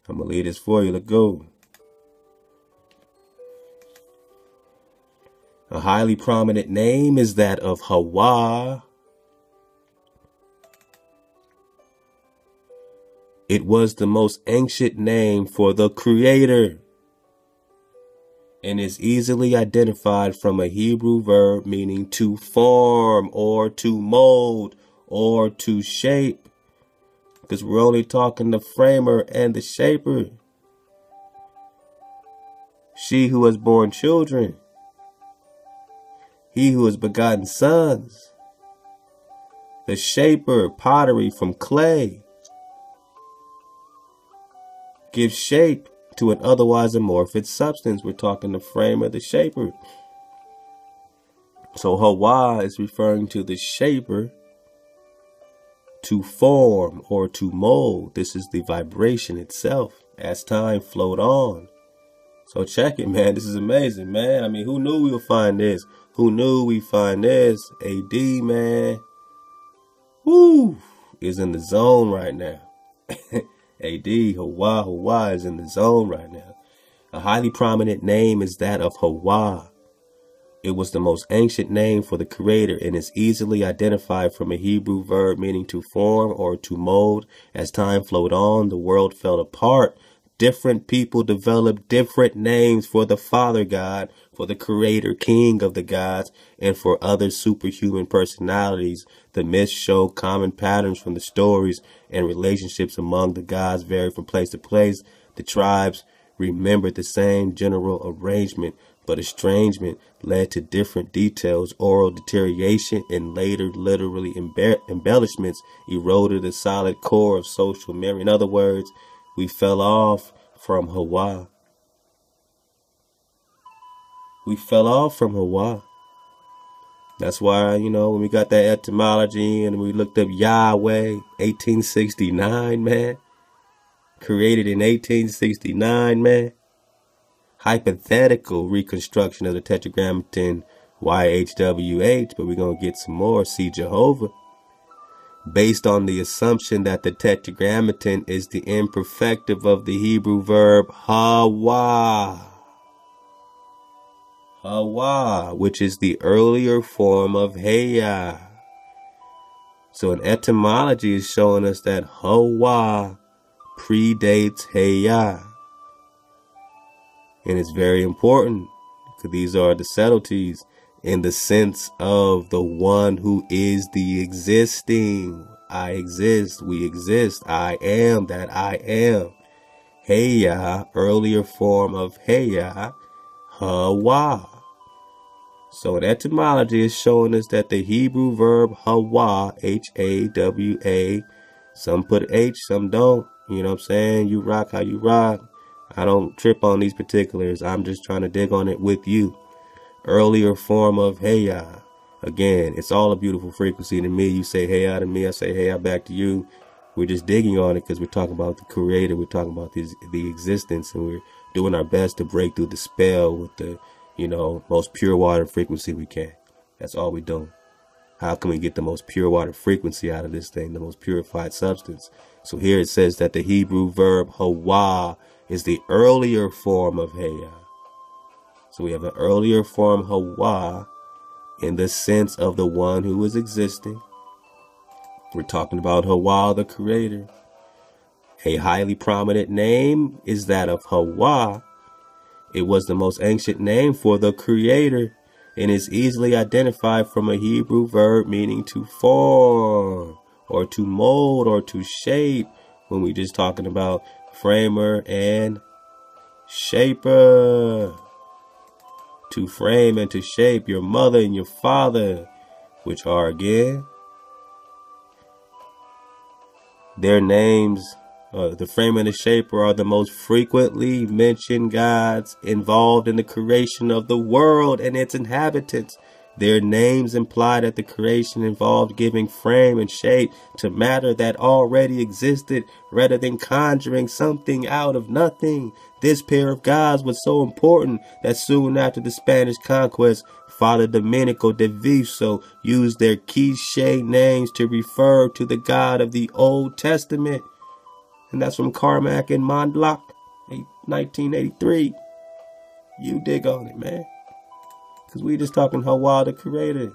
I'm going to leave this for you. Let's go. A highly prominent name is that of Hawa. It was the most ancient name for the creator and is easily identified from a Hebrew verb meaning to form or to mold or to shape. Because we're only talking the framer and the shaper. She who has borne children. He who has begotten sons. The shaper, pottery from clay. Give shape to an otherwise amorphous substance. We're talking the framer, the shaper. So Hawa is referring to the shaper, to form or to mold. This is the vibration itself as time flowed on. So check it, man. This is amazing, man. I mean, who knew we would find this? Who knew we find this? AD, man. Woo! Is in the zone right now. AD, Hawa, Hawa is in the zone right now. A highly prominent name is that of Hawa. It was the most ancient name for the creator and is easily identified from a Hebrew verb meaning to form or to mold. As time flowed on, the world fell apart. Different people developed different names for the Father God, for the Creator, King of the gods, and for other superhuman personalities. The myths show common patterns from the stories, and relationships among the gods vary from place to place. The tribes remembered the same general arrangement, but estrangement led to different details. Oral deterioration and later literally embellishments eroded the solid core of social memory. In other words, we fell off from Hawa. We fell off from Hawa. That's why, you know, when we got that etymology and we looked up Yahweh, 1869, man. Created in 1869, man. Hypothetical reconstruction of the Tetragrammaton YHWH, but we're going to get some more. See Jehovah. Based on the assumption that the Tetragrammaton is the imperfective of the Hebrew verb Hawa. Hawa, which is the earlier form of Hayah. So an etymology is showing us that Hawa predates Hayah. And it's very important, because these are the subtleties. In the sense of the one who is the existing. I exist, we exist, I am that I am. Hayah, earlier form of Hayah, Hawa. So an etymology is showing us that the Hebrew verb Hawa, H-A-W-A, some put H, some don't. You know what I'm saying? You rock how you rock. I don't trip on these particulars. I'm just trying to dig on it with you. Earlier form of Hayah. Again, it's all a beautiful frequency to me. You say Hayah to me, I say Hayah back to you. We're just digging on it because we're talking about the creator. We're talking about the existence, and we're doing our best to break through the spell with the, you know, most pure water frequency we can. That's all we're doing. How can we get the most pure water frequency out of this thing, the most purified substance? So here it says that the Hebrew verb Hawa is the earlier form of Hayah. So we have an earlier form, Hawa, in the sense of the one who is existing. We're talking about Hawa, the creator. A highly prominent name is that of Hawa. It was the most ancient name for the creator and is easily identified from a Hebrew verb meaning to form or to mold or to shape. When we're just talking about framer and shaper. To frame and to shape your mother and your father, which are again Their names, the frame and the shaper, are the most frequently mentioned gods involved in the creation of the world and its inhabitants. Their names imply that the creation involved giving frame and shape to matter that already existed rather than conjuring something out of nothing. This pair of gods was so important that soon after the Spanish conquest, Father Domenico de Viso used their Quiché names to refer to the God of the Old Testament. And that's from Carmack and Mondlak, 1983. You dig on it, man. Because we just talking Hawa the Creator.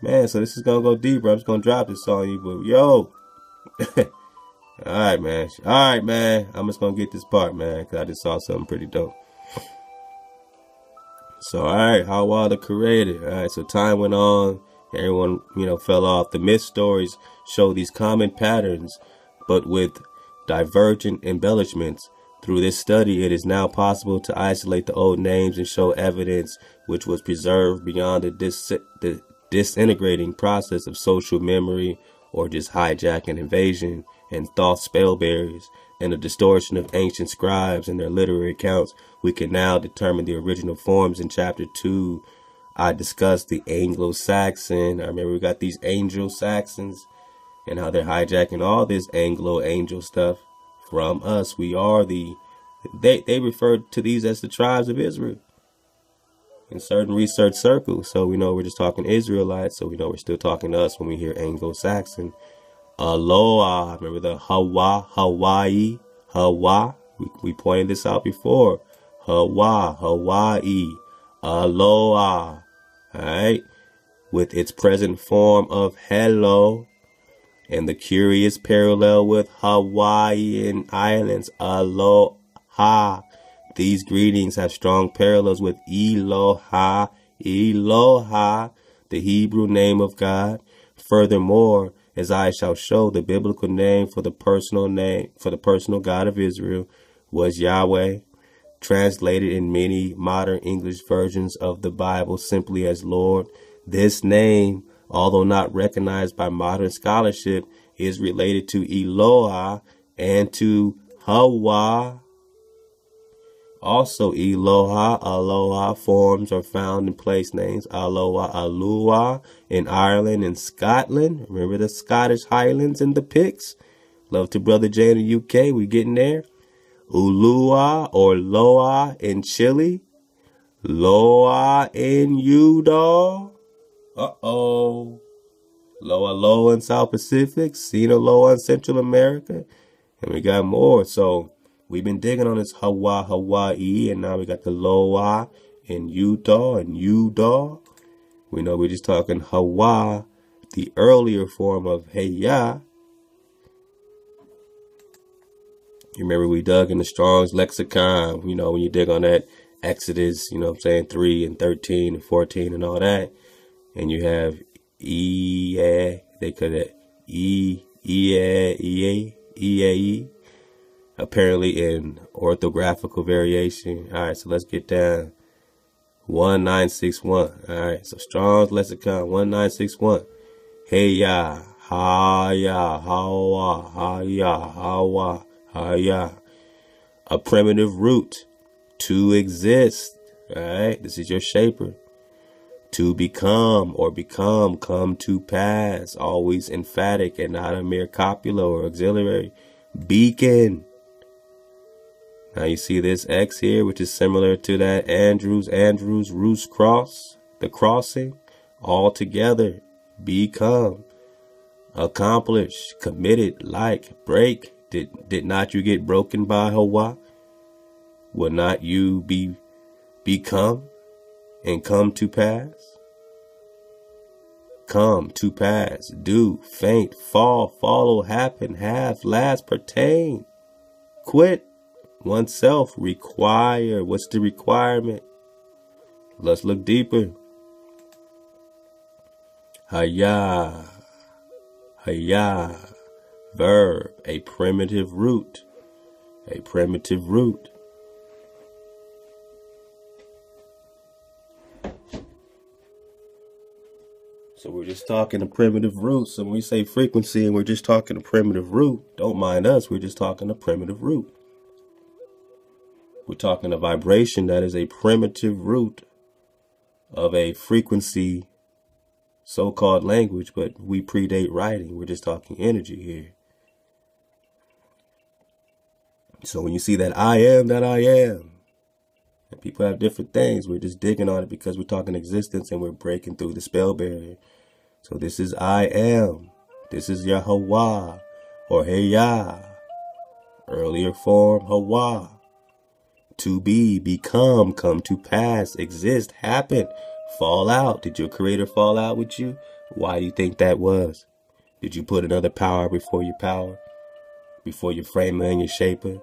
Man, so this is going to go deeper. I'm just going to drop this on you, but yo. Alright, man. Alright, man. I'm just going to get this part, man, because I just saw something pretty dope. So, alright, Hawa the Creator. Alright, so time went on. Everyone, you know, fell off. The myth stories show these common patterns, but with divergent embellishments. Through this study, it is now possible to isolate the old names and show evidence which was preserved beyond the disintegrating process of social memory or just hijack and invasion and thought spell barriers and the distortion of ancient scribes and their literary accounts. We can now determine the original forms. In chapter 2, I discussed the Anglo-Saxon. I remember we got these Anglo-Saxons and how they're hijacking all this Anglo-Angel stuff. From us, we are the, they refer to these as the tribes of Israel in certain research circles. So we know we're just talking Israelites. So we know we're still talking to us when we hear Anglo-Saxon. Aloha, remember the Hawa, Hawaii, Hawa. We pointed this out before. Hawa, Hawaii, Aloha. All right. With its present form of hello. And the curious parallel with Hawaiian Islands, Aloha. These greetings have strong parallels with Eloha, Eloha, the Hebrew name of God. Furthermore, as I shall show, the biblical name for the personal God of Israel was Yahweh, translated in many modern English versions of the Bible simply as Lord. This name, although not recognized by modern scholarship, is related to Eloah and to Hawa. Also, Eloha, Aloha forms are found in place names Aloha, Alua in Ireland and Scotland. Remember the Scottish Highlands and the Picts? Love to Brother J in the UK. We getting there. Ulua or Loa in Chile. Loa in Udall. Uh-oh. Loa Loa in South Pacific, Sinaloa in Central America, and we got more. So we've been digging on this Hawa, Hawaii, and now we got the Loa in Utah and Udall. We know we're just talking Hawa, the earlier form of Hayah. You remember we dug in the Strong's lexicon, you know, when you dig on that Exodus, you know what I'm saying, 3 and 13 and 14 and all that. And you have apparently in orthographical variation. All right, so let's get down. 1961. All right, so Strong's lexicon 1961. Hayah, Hayah, Hawa, Hayah, Hawa, Hayah. A primitive root, to exist. All right, this is your shaper. To become or become, come to pass, always emphatic and not a mere copula or auxiliary. Beacon. Now you see this X here, which is similar to that Andrews, Roos cross, the crossing, all together. Become, accomplish, committed, like, break. Did not you get broken by Hawa? Will not you become? And come to pass. Come to pass. Do. Faint. Fall. Follow. Happen. Have. Last. Pertain. Quit. Oneself. Require. What's the requirement? Let's look deeper. Hayah. Hayah. Verb. A primitive root. A primitive root. So we're just talking a primitive root. So when we say frequency and we're just talking a primitive root, don't mind us, we're just talking a primitive root. We're talking a vibration that is a primitive root of a frequency so-called language, but we predate writing. We're just talking energy here. So when you see that I am that I am, and people have different things, we're just digging on it because we're talking existence and we're breaking through the spell barrier. So this is I am. This is Yahweh or Hayah. Earlier form, Hawa. To be, become, come to pass, exist, happen, fall out. Did your creator fall out with you? Why do you think that was? Did you put another power before your power? Before your framer and your shaper?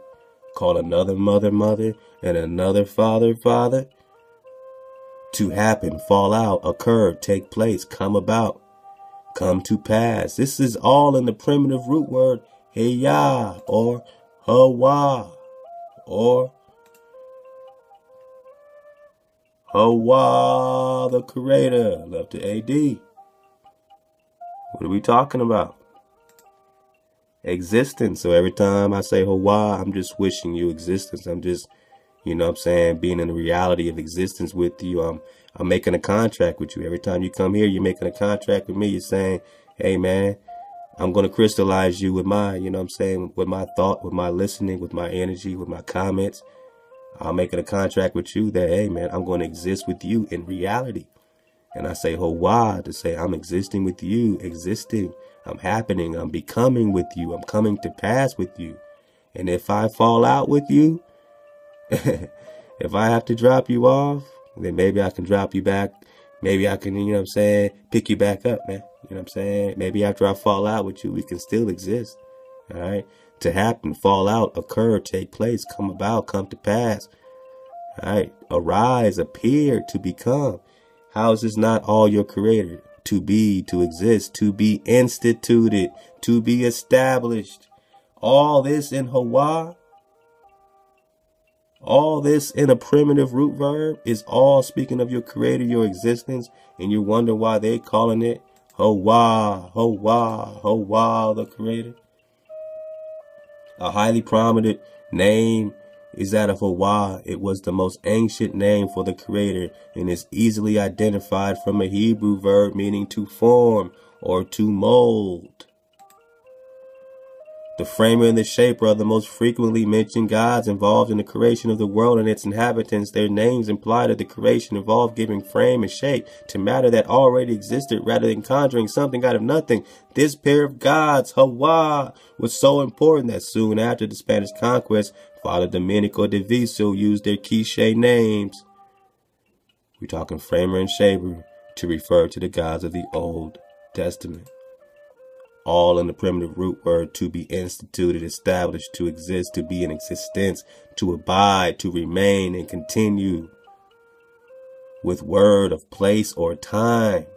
Call another mother, mother, and another father, father? To happen, fall out, occur, take place, come about, come to pass. This is all in the primitive root word, Hayah, or Hawa, or Hawa, the creator. Love to AD. What are we talking about? Existence. So every time I say Hawa, I'm just wishing you existence. I'm just, you know what I'm saying, being in the reality of existence with you. I'm making a contract with you. Every time you come here, you're making a contract with me. You're saying, hey man, I'm going to crystallize you with my, you know what I'm saying, with my thought, with my listening, with my energy, with my comments. I'm making a contract with you that, hey, man, I'm going to exist with you in reality. And I say Hawa to say I'm existing with you, existing. I'm happening. I'm becoming with you. I'm coming to pass with you. And if I fall out with you, if I have to drop you off, then maybe I can drop you back. Maybe I can, you know what I'm saying, pick you back up, man. You know what I'm saying? Maybe after I fall out with you, we can still exist. All right. To happen, fall out, occur, take place, come about, come to pass. All right, arise, appear, to become. How is this not all your creator? To be, to exist, to be instituted, to be established. All this in Hawa, all this in a primitive root verb is all speaking of your creator, your existence, and you wonder why they calling it Hawa, Hawa, Hawa, the creator. A highly prominent name is that of Hawa. It was the most ancient name for the creator and is easily identified from a Hebrew verb meaning to form or to mold. The framer and the shaper are the most frequently mentioned gods involved in the creation of the world and its inhabitants. Their names imply that the creation involved giving frame and shape to matter that already existed rather than conjuring something out of nothing. This pair of gods, Hawa, was so important that soon after the Spanish conquest, Father Domenico de Viso used their Quiché names. We're talking framer and shaper to refer to the gods of the Old Testament. All in the primitive root word to be instituted, established, to exist, to be in existence, to abide, to remain and continue with word of place or time,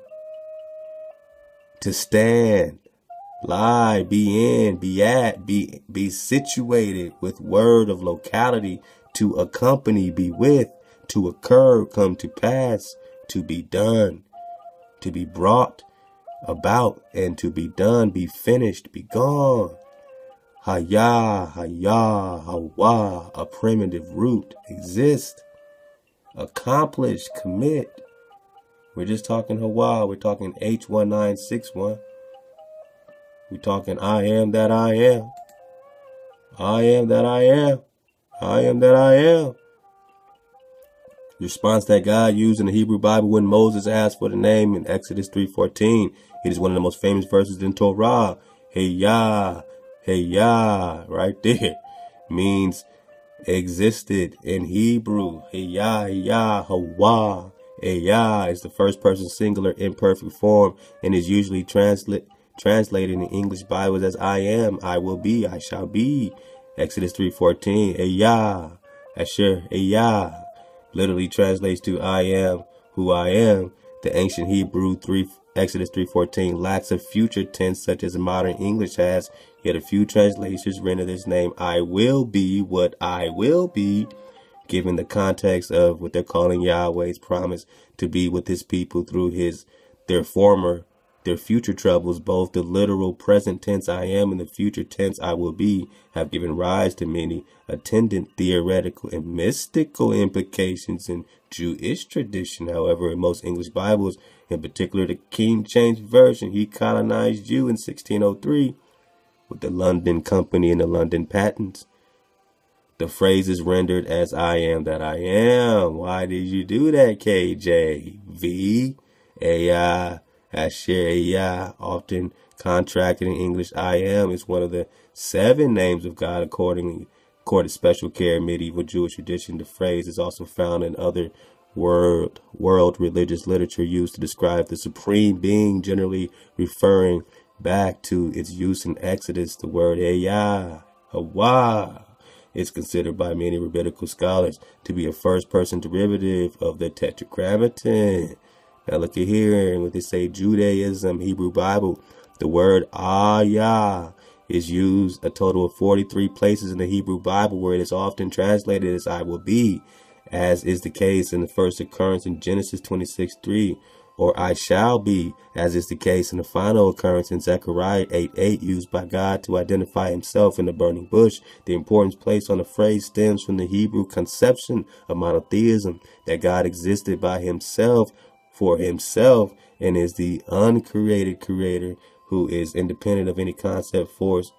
to stand, lie, be in, be at, be situated with word of locality, to accompany, be with, to occur, come to pass, to be done, to be brought about and to be done, be finished, be gone. Hayah, Hayah, Hawa, a primitive root, exist, accomplish, commit. We're just talking Hawa, we're talking H1961. We're talking I am that I am. I am that I am. I am that I am. The response that God used in the Hebrew Bible when Moses asked for the name in Exodus 3:14. It is one of the most famous verses in Torah. Hayah, Hayah, right there, means existed in Hebrew. Hayah, Hayah, Hawa. Hayah is the first person singular imperfect form and is usually translated in the English Bibles as I am, I will be, I shall be. Exodus 3:14. Hayah, Asher, Hayah. Literally translates to I am who I am. The ancient Hebrew Exodus 3:14 lacks a future tense such as modern English has, yet a few translations render this name I will be what I will be, given the context of what they're calling Yahweh's promise to be with his people through their former their future troubles, both the literal present tense I am and the future tense I will be, have given rise to many attendant theoretical and mystical implications in Jewish tradition. However, in most English Bibles, in particular the King James Version, he colonized Jew in 1603 with the London Company and the London Patents. The phrase is rendered as I am that I am. Why did you do that, KJ? V, AI, Asher, Hayah, often contracted in English I am, is one of the 7 names of God according to special care in medieval Jewish tradition. The phrase is also found in other world religious literature used to describe the supreme being, generally referring back to its use in Exodus. The word Hayah, Hawa, is considered by many rabbinical scholars to be a first-person derivative of the Tetragrammaton. Now look at here, and when they say Judaism, Hebrew Bible, the word Hayah is used a total of 43 places in the Hebrew Bible, where it is often translated as I will be, as is the case in the first occurrence in Genesis 26:3, or I shall be, as is the case in the final occurrence in Zechariah 8:8, used by God to identify himself in the burning bush. The importance placed on the phrase stems from the Hebrew conception of monotheism, that God existed by himself, for himself, and is the uncreated creator who is independent of any concept, force,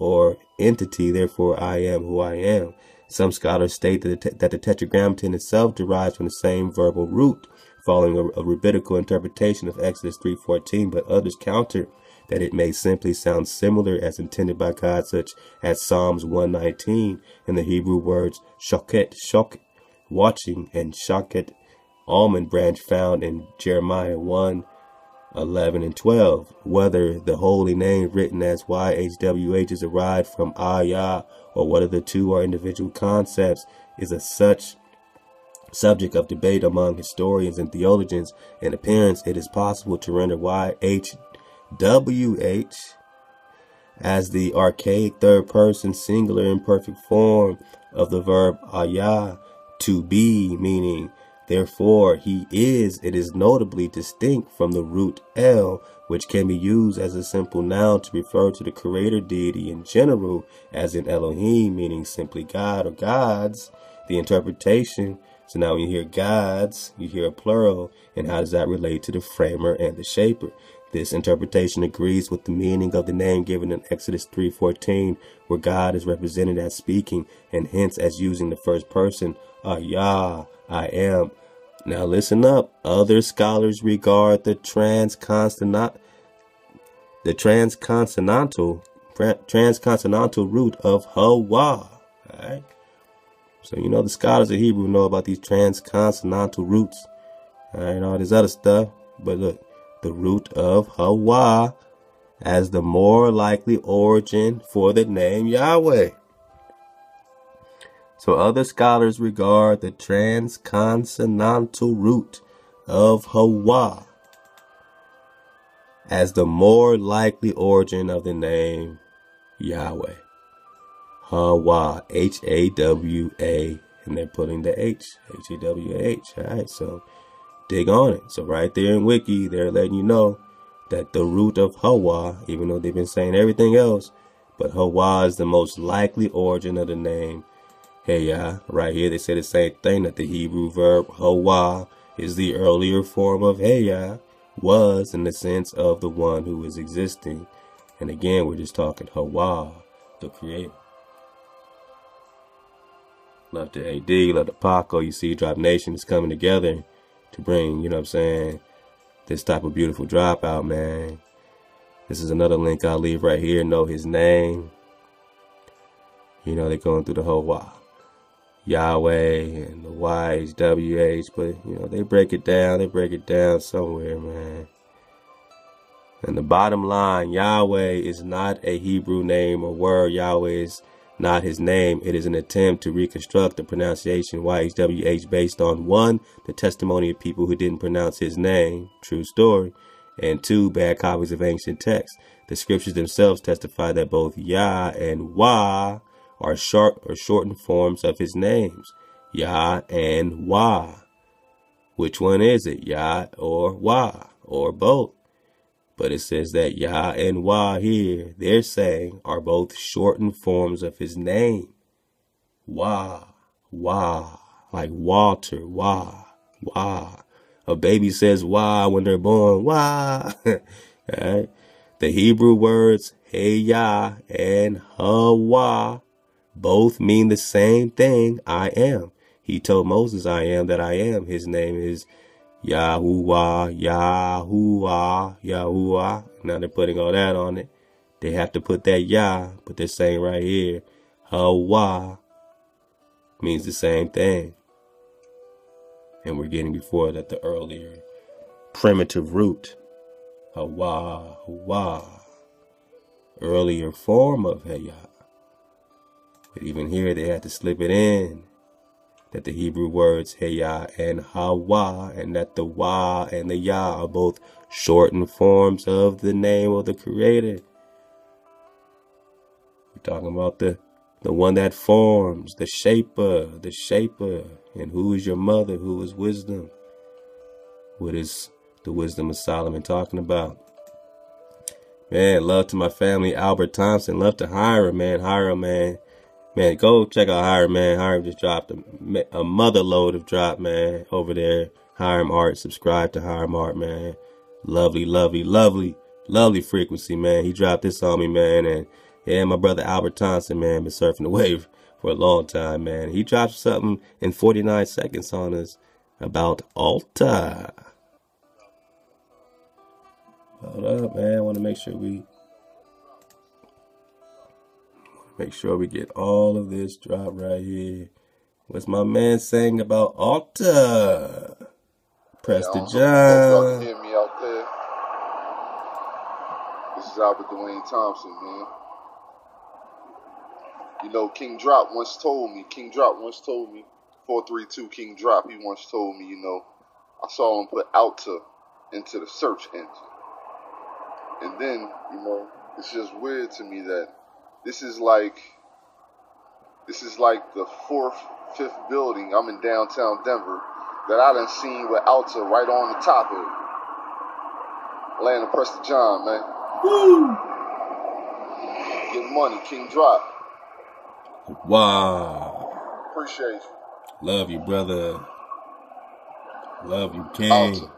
or entity. Therefore, I am who I am. Some scholars state that the Tetragrammaton itself derives from the same verbal root, following a rabbinical interpretation of Exodus 3:14, but others counter that it may simply sound similar as intended by God, such as Psalms 119 and the Hebrew words shoket, shok, watching, and shoket, almond branch, found in Jeremiah 1:11 and 12. Whether the holy name written as YHWH is derived from Hayah or whether the two are individual concepts is a such subject of debate among historians and theologians. In appearance, it is possible to render YHWH as the archaic third person singular imperfect form of the verb Hayah, to be, meaning therefore he is. It is notably distinct from the root El, which can be used as a simple noun to refer to the creator deity in general, as in Elohim, meaning simply God or gods. The interpretation, so now when you hear gods, you hear a plural, and how does that relate to the framer and the shaper? This interpretation agrees with the meaning of the name given in Exodus 3:14, where God is represented as speaking, and hence as using the first person, Hayah, I am. Now listen up. Other scholars regard the transconsonantal root of Hawa. All right? So you know the scholars of Hebrew know about these transconsonantal roots, and all this other stuff. But look, the root of Hawa as the more likely origin for the name Yahweh. So other scholars regard the transconsonantal root of Hawa as the more likely origin of the name Yahweh. Hawa, H-A-W-A, and they're putting the H, H-A-W-H, all right, so dig on it. So right there in Wiki, they're letting you know that the root of Hawa, even though they've been saying everything else, but Hawa is the most likely origin of the name Hayah. Right here, they say the same thing, that the Hebrew verb Hawa is the earlier form of Hayah, was, in the sense of the one who is existing. And again, we're just talking Hawa, the creator. Love to AD, love to Paco. You see, Drop Nation is coming together to bring, you know what I'm saying, this type of beautiful drop out, man. This is another link I'll leave right here. Know his name. You know, they're going through the whole Yahweh and the YHWH, but, you know, they break it down somewhere, man. And the bottom line, Yahweh is not a Hebrew name or word. Yahweh is not his name. It is an attempt to reconstruct the pronunciation YHWH based on 1, the testimony of people who didn't pronounce his name, true story, and 2, bad copies of ancient texts. The scriptures themselves testify that both Yah and Wah are short or shortened forms of his names. Yah and Wah. Which one is it? Yah or Wah? Or both? But it says that Yah and Wah here, they're saying, are both shortened forms of his name. Wah, Wah, like Walter, Wah, Wah. A baby says Wah when they're born, Wah. Right? The Hebrew words Hayah and Hawa both mean the same thing, I am. He told Moses, I am that I am. His name is Yahuwah, Yahuwah, Yahuwah. Now they're putting all that on it. They have to put that Yah, but they're saying right here, Hawa means the same thing. And we're getting before that the earlier primitive root. Hawa, Hawa. Earlier form of Hayah. But even here they had to slip it in. That the Hebrew words Hayah and Hawa, and that the Wah and the Yah are both shortened forms of the name of the Creator. We're talking about the one that forms, the shaper, the shaper. And who is your mother? Who is wisdom? What is the wisdom of Solomon talking about? Man, love to my family, Albert Thompson. Love to Hiram, man. Hiram, man. Man, go check out Hiram, man. Hiram just dropped a mother load of drop, man, over there. Hiram Art. Subscribe to Hiram Art, man. Lovely, lovely, lovely, lovely frequency, man. He dropped this on me, man. And yeah, my brother Albert Thompson, man, been surfing the wave for a long time, man. He dropped something in 49 seconds on us about Alta. Hold up, man. I want to make sure we... Make sure we get all of this drop right here. What's my man saying about Alta? Prester Johns. Hear me out there. This is Albert Dwayne Thompson, man. You know, King Drop once told me, 432 King Drop, he once told me, you know, I saw him put Alta into the search engine. And then, you know, it's just weird to me that This is like the fifth building. I'm in downtown Denver that I done seen with Alta right on the top of it. Land of Prester John, man. Woo! Get money, King Drop. Wow. Appreciate you. Love you, brother. Love you, King.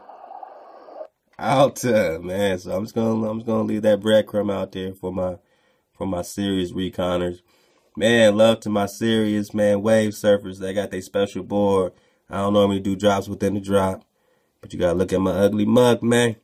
Alta, man. So I'm just gonna leave that breadcrumb out there for my serious reconners. Man, love to my serious, man, wave surfers. They got their special board. I don't normally do drops within the drop, but you gotta look at my ugly mug, man,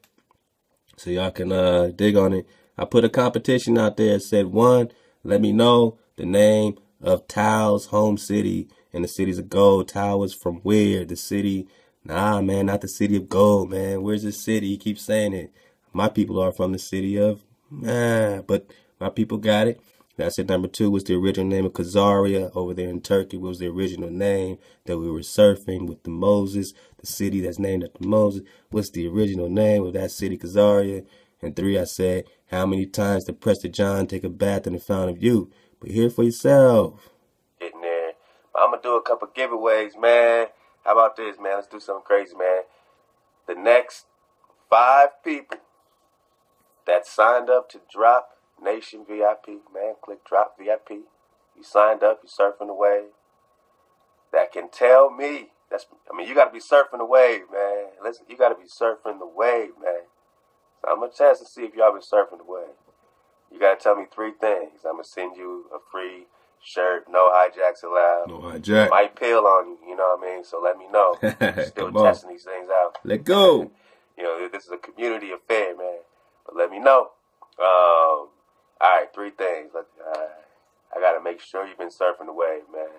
so y'all can dig on it. I put a competition out there. It said, one, let me know the name of Tao's home city. And the cities of gold. Tao was from where? The city? Nah, man, not the city of gold, man. Where's the city? He keeps saying it. My people are from the city of, nah, but my people got it. That's it. Number two was the original name of Khazaria over there in Turkey. What was the original name that we were surfing with the Moses? The city that's named after Moses. What's the original name of that city, Khazaria? And three, I said, how many times did Prester John take a bath in the Fountain of Youth? But hear for yourself. Getting there. I'm going to do a couple giveaways, man. How about this, man? Let's do something crazy, man. The next 5 people that signed up to Drop Nation VIP, man, click Drop VIP. You signed up, you surfing the wave. That can tell me. You gotta be surfing the wave, man. Listen, you gotta be surfing the wave, man. So I'm gonna test to see if y'all been surfing the wave. You gotta tell me 3 things. I'm gonna send you a free shirt, no hijacks allowed. No hijacks. Might peel on you, you know what I mean? So let me know. Still testing these things out. Let go. You know, this is a community affair, man. But let me know. All right, 3 things. I got to make sure you've been surfing the wave, man.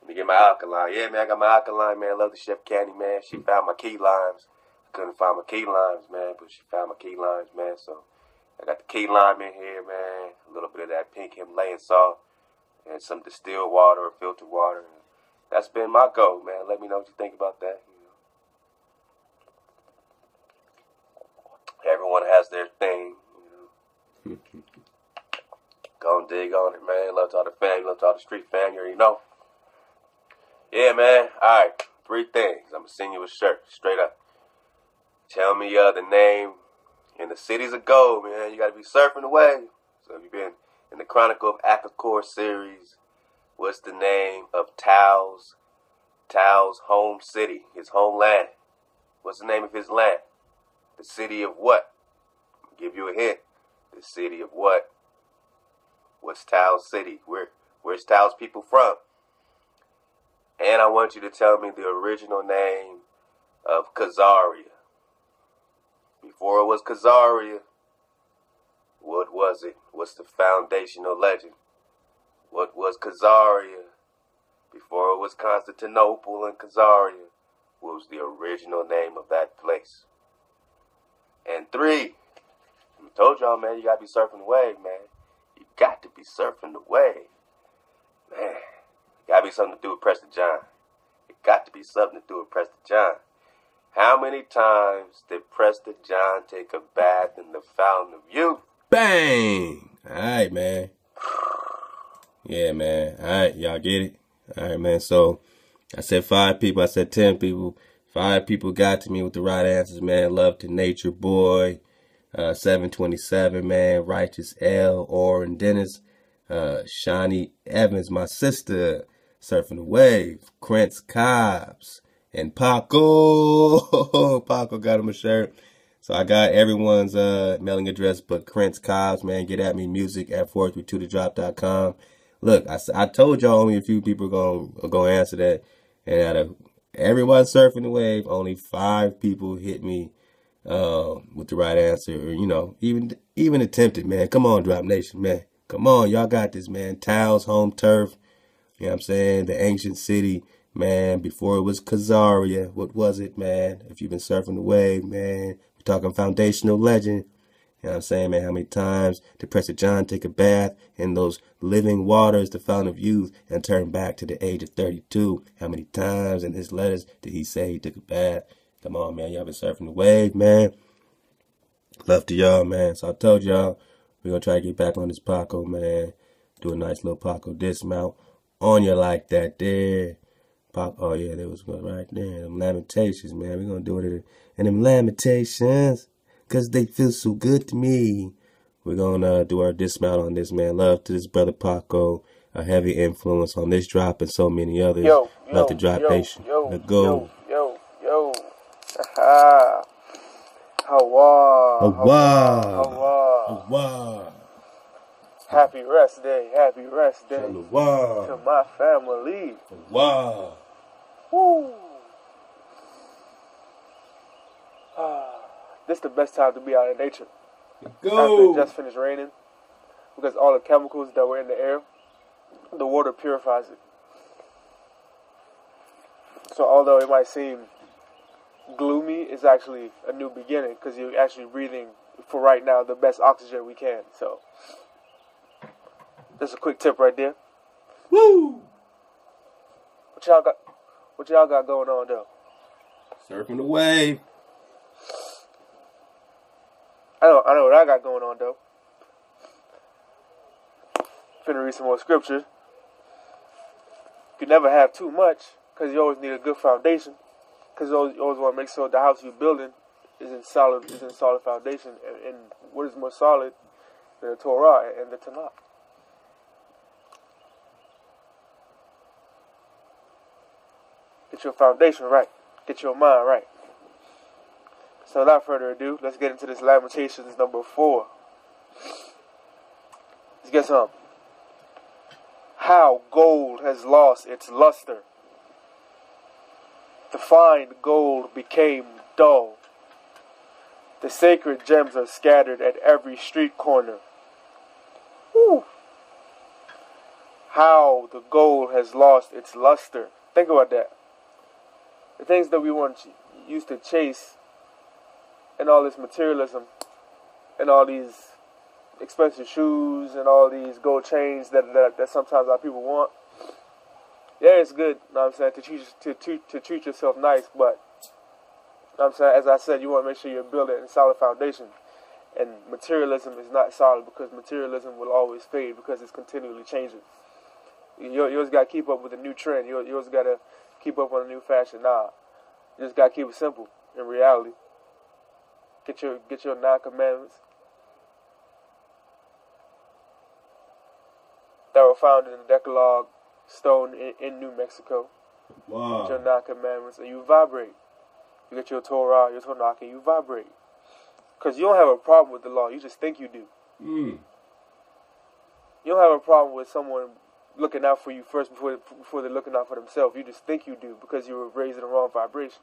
Let me get my alkaline. Yeah, man, I got my alkaline, man. I love the Chef Candy, man. She found my key limes. I couldn't find my key limes, man, but she found my key limes, man. So I got the key lime in here, man. A little bit of that pink Himalayan salt and some distilled water or filtered water. That's been my goal, man. Let me know what you think about that. You know. Everyone has their thing. Gonna dig on it, man. Love to all the fam, love to all the street fam, you already know. Yeah, man. Alright, 3 things. I'm gonna send you a shirt, straight up. Tell me the name And the cities of gold, man. You got to be surfing the wave. So if you've been in the Chronicle of Akakor series, what's the name of Tao's home city, his homeland? What's the name of his land? The city of what? I'll give you a hint. The city of what? What's Tao's city? Where's Tao's people from? And I want you to tell me the original name of Khazaria. Before it was Khazaria, what was it? What's the foundational legend? What was Khazaria? Before it was Constantinople and Khazaria, what was the original name of that place? And 3, I told y'all, man, you gotta be surfing the wave, man. You got to be surfing the wave. Man, it gotta be something to do with Prester Johns. It got to be something to do with Prester Johns. How many times did Prester Johns take a bath in the Fountain of Youth? Bang! All right, man. Yeah, man. All right, y'all get it? All right, man. So I said 5 people. I said 10 people. 5 people got to me with the right answers, man. Love to Nature Boy. 727, man. Righteous L. Oren Dennis. Shani Evans, my sister. Surfing the Wave. Krentz Cobbs. And Paco, Paco got him a shirt. So I got everyone's mailing address, but Krentz Cobbs, man, get at me, music@432thedrop.com. Look, I told y'all only a few people are going to answer that. And out of everyone surfing the wave, only 5 people hit me with the right answer. Or, you know, even attempted, man. Come on, Drop Nation, man. Come on, y'all got this, man. Tao's home turf, you know what I'm saying? The ancient city. Man, before it was Khazaria, what was it, man? If you've been surfing the wave, man, we're talking foundational legend. You know what I'm saying, man? How many times did Prester Johns take a bath in those living waters, the Fountain of Youth, and turn back to the age of 32? How many times in his letters did he say he took a bath? Come on, man. Y'all been surfing the wave, man. Love to y'all, man. So I told y'all, we're going to try to get back on this Paco, man. Do a nice little Paco dismount on you like that there. Oh, yeah, there was one right there. Them Lamentations, man. We're going to do it. And them Lamentations, because they feel so good to me. We're going to do our dismount on this, man. Love to this brother Paco. A heavy influence on this drop and so many others. Love to Drop Nation. Yo. Hawa. Happy rest day to my family. Wow. Woo. This is the best time to be out in nature. Go. After it just finished raining, because all the chemicals that were in the air, the water purifies it. So although it might seem gloomy, it's actually a new beginning, because you're actually breathing, for right now, the best oxygen we can. So that's a quick tip right there. Woo! What y'all got going on though? Surfing the wave. I know what I got going on though. Finna read some more scripture. You can never have too much, because you always need a good foundation. Because you always want to make sure the house you're building is in solid foundation. And what is more solid than the Torah and the Tanakh? Get your foundation right. Get your mind right. So without further ado, let's get into this Lamentations number 4. Let's get some. How gold has lost its luster. The fine gold became dull. The sacred gems are scattered at every street corner. Woo. How the gold has lost its luster. Think about that. The things that we used to chase, and all this materialism, and all these expensive shoes, and all these gold chains that sometimes our people want. Yeah, it's good, you know what I'm saying, to treat yourself nice, but you know what I'm saying, as I said, you want to make sure you're building a solid foundation. And materialism is not solid, because materialism will always fade, because it's continually changing. You always got to keep up with a new trend. You always got to keep up on a new fashion. Nah, you just gotta keep it simple in reality. Get your 9 commandments that were found in the Decalogue stone in New Mexico. Wow. Get your 9 commandments and you vibrate. You get your Torah, your Tanakh, and you vibrate. Because you don't have a problem with the law. You just think you do. Mm. You don't have a problem with someone looking out for you first before they're looking out for themselves. You just think you do because you were raised in the wrong vibration.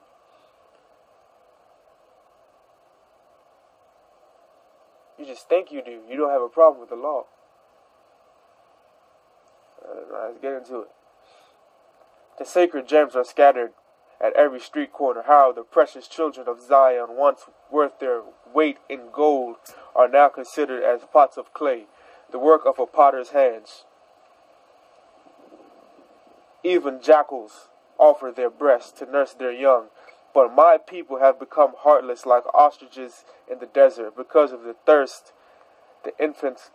You just think you do. You don't have a problem with the law. Let's get into it. The sacred gems are scattered at every street corner. How the precious children of Zion, once worth their weight in gold, are now considered as pots of clay, the work of a potter's hands. Even jackals offer their breasts to nurse their young, but my people have become heartless like ostriches in the desert. Because of thirst, the infants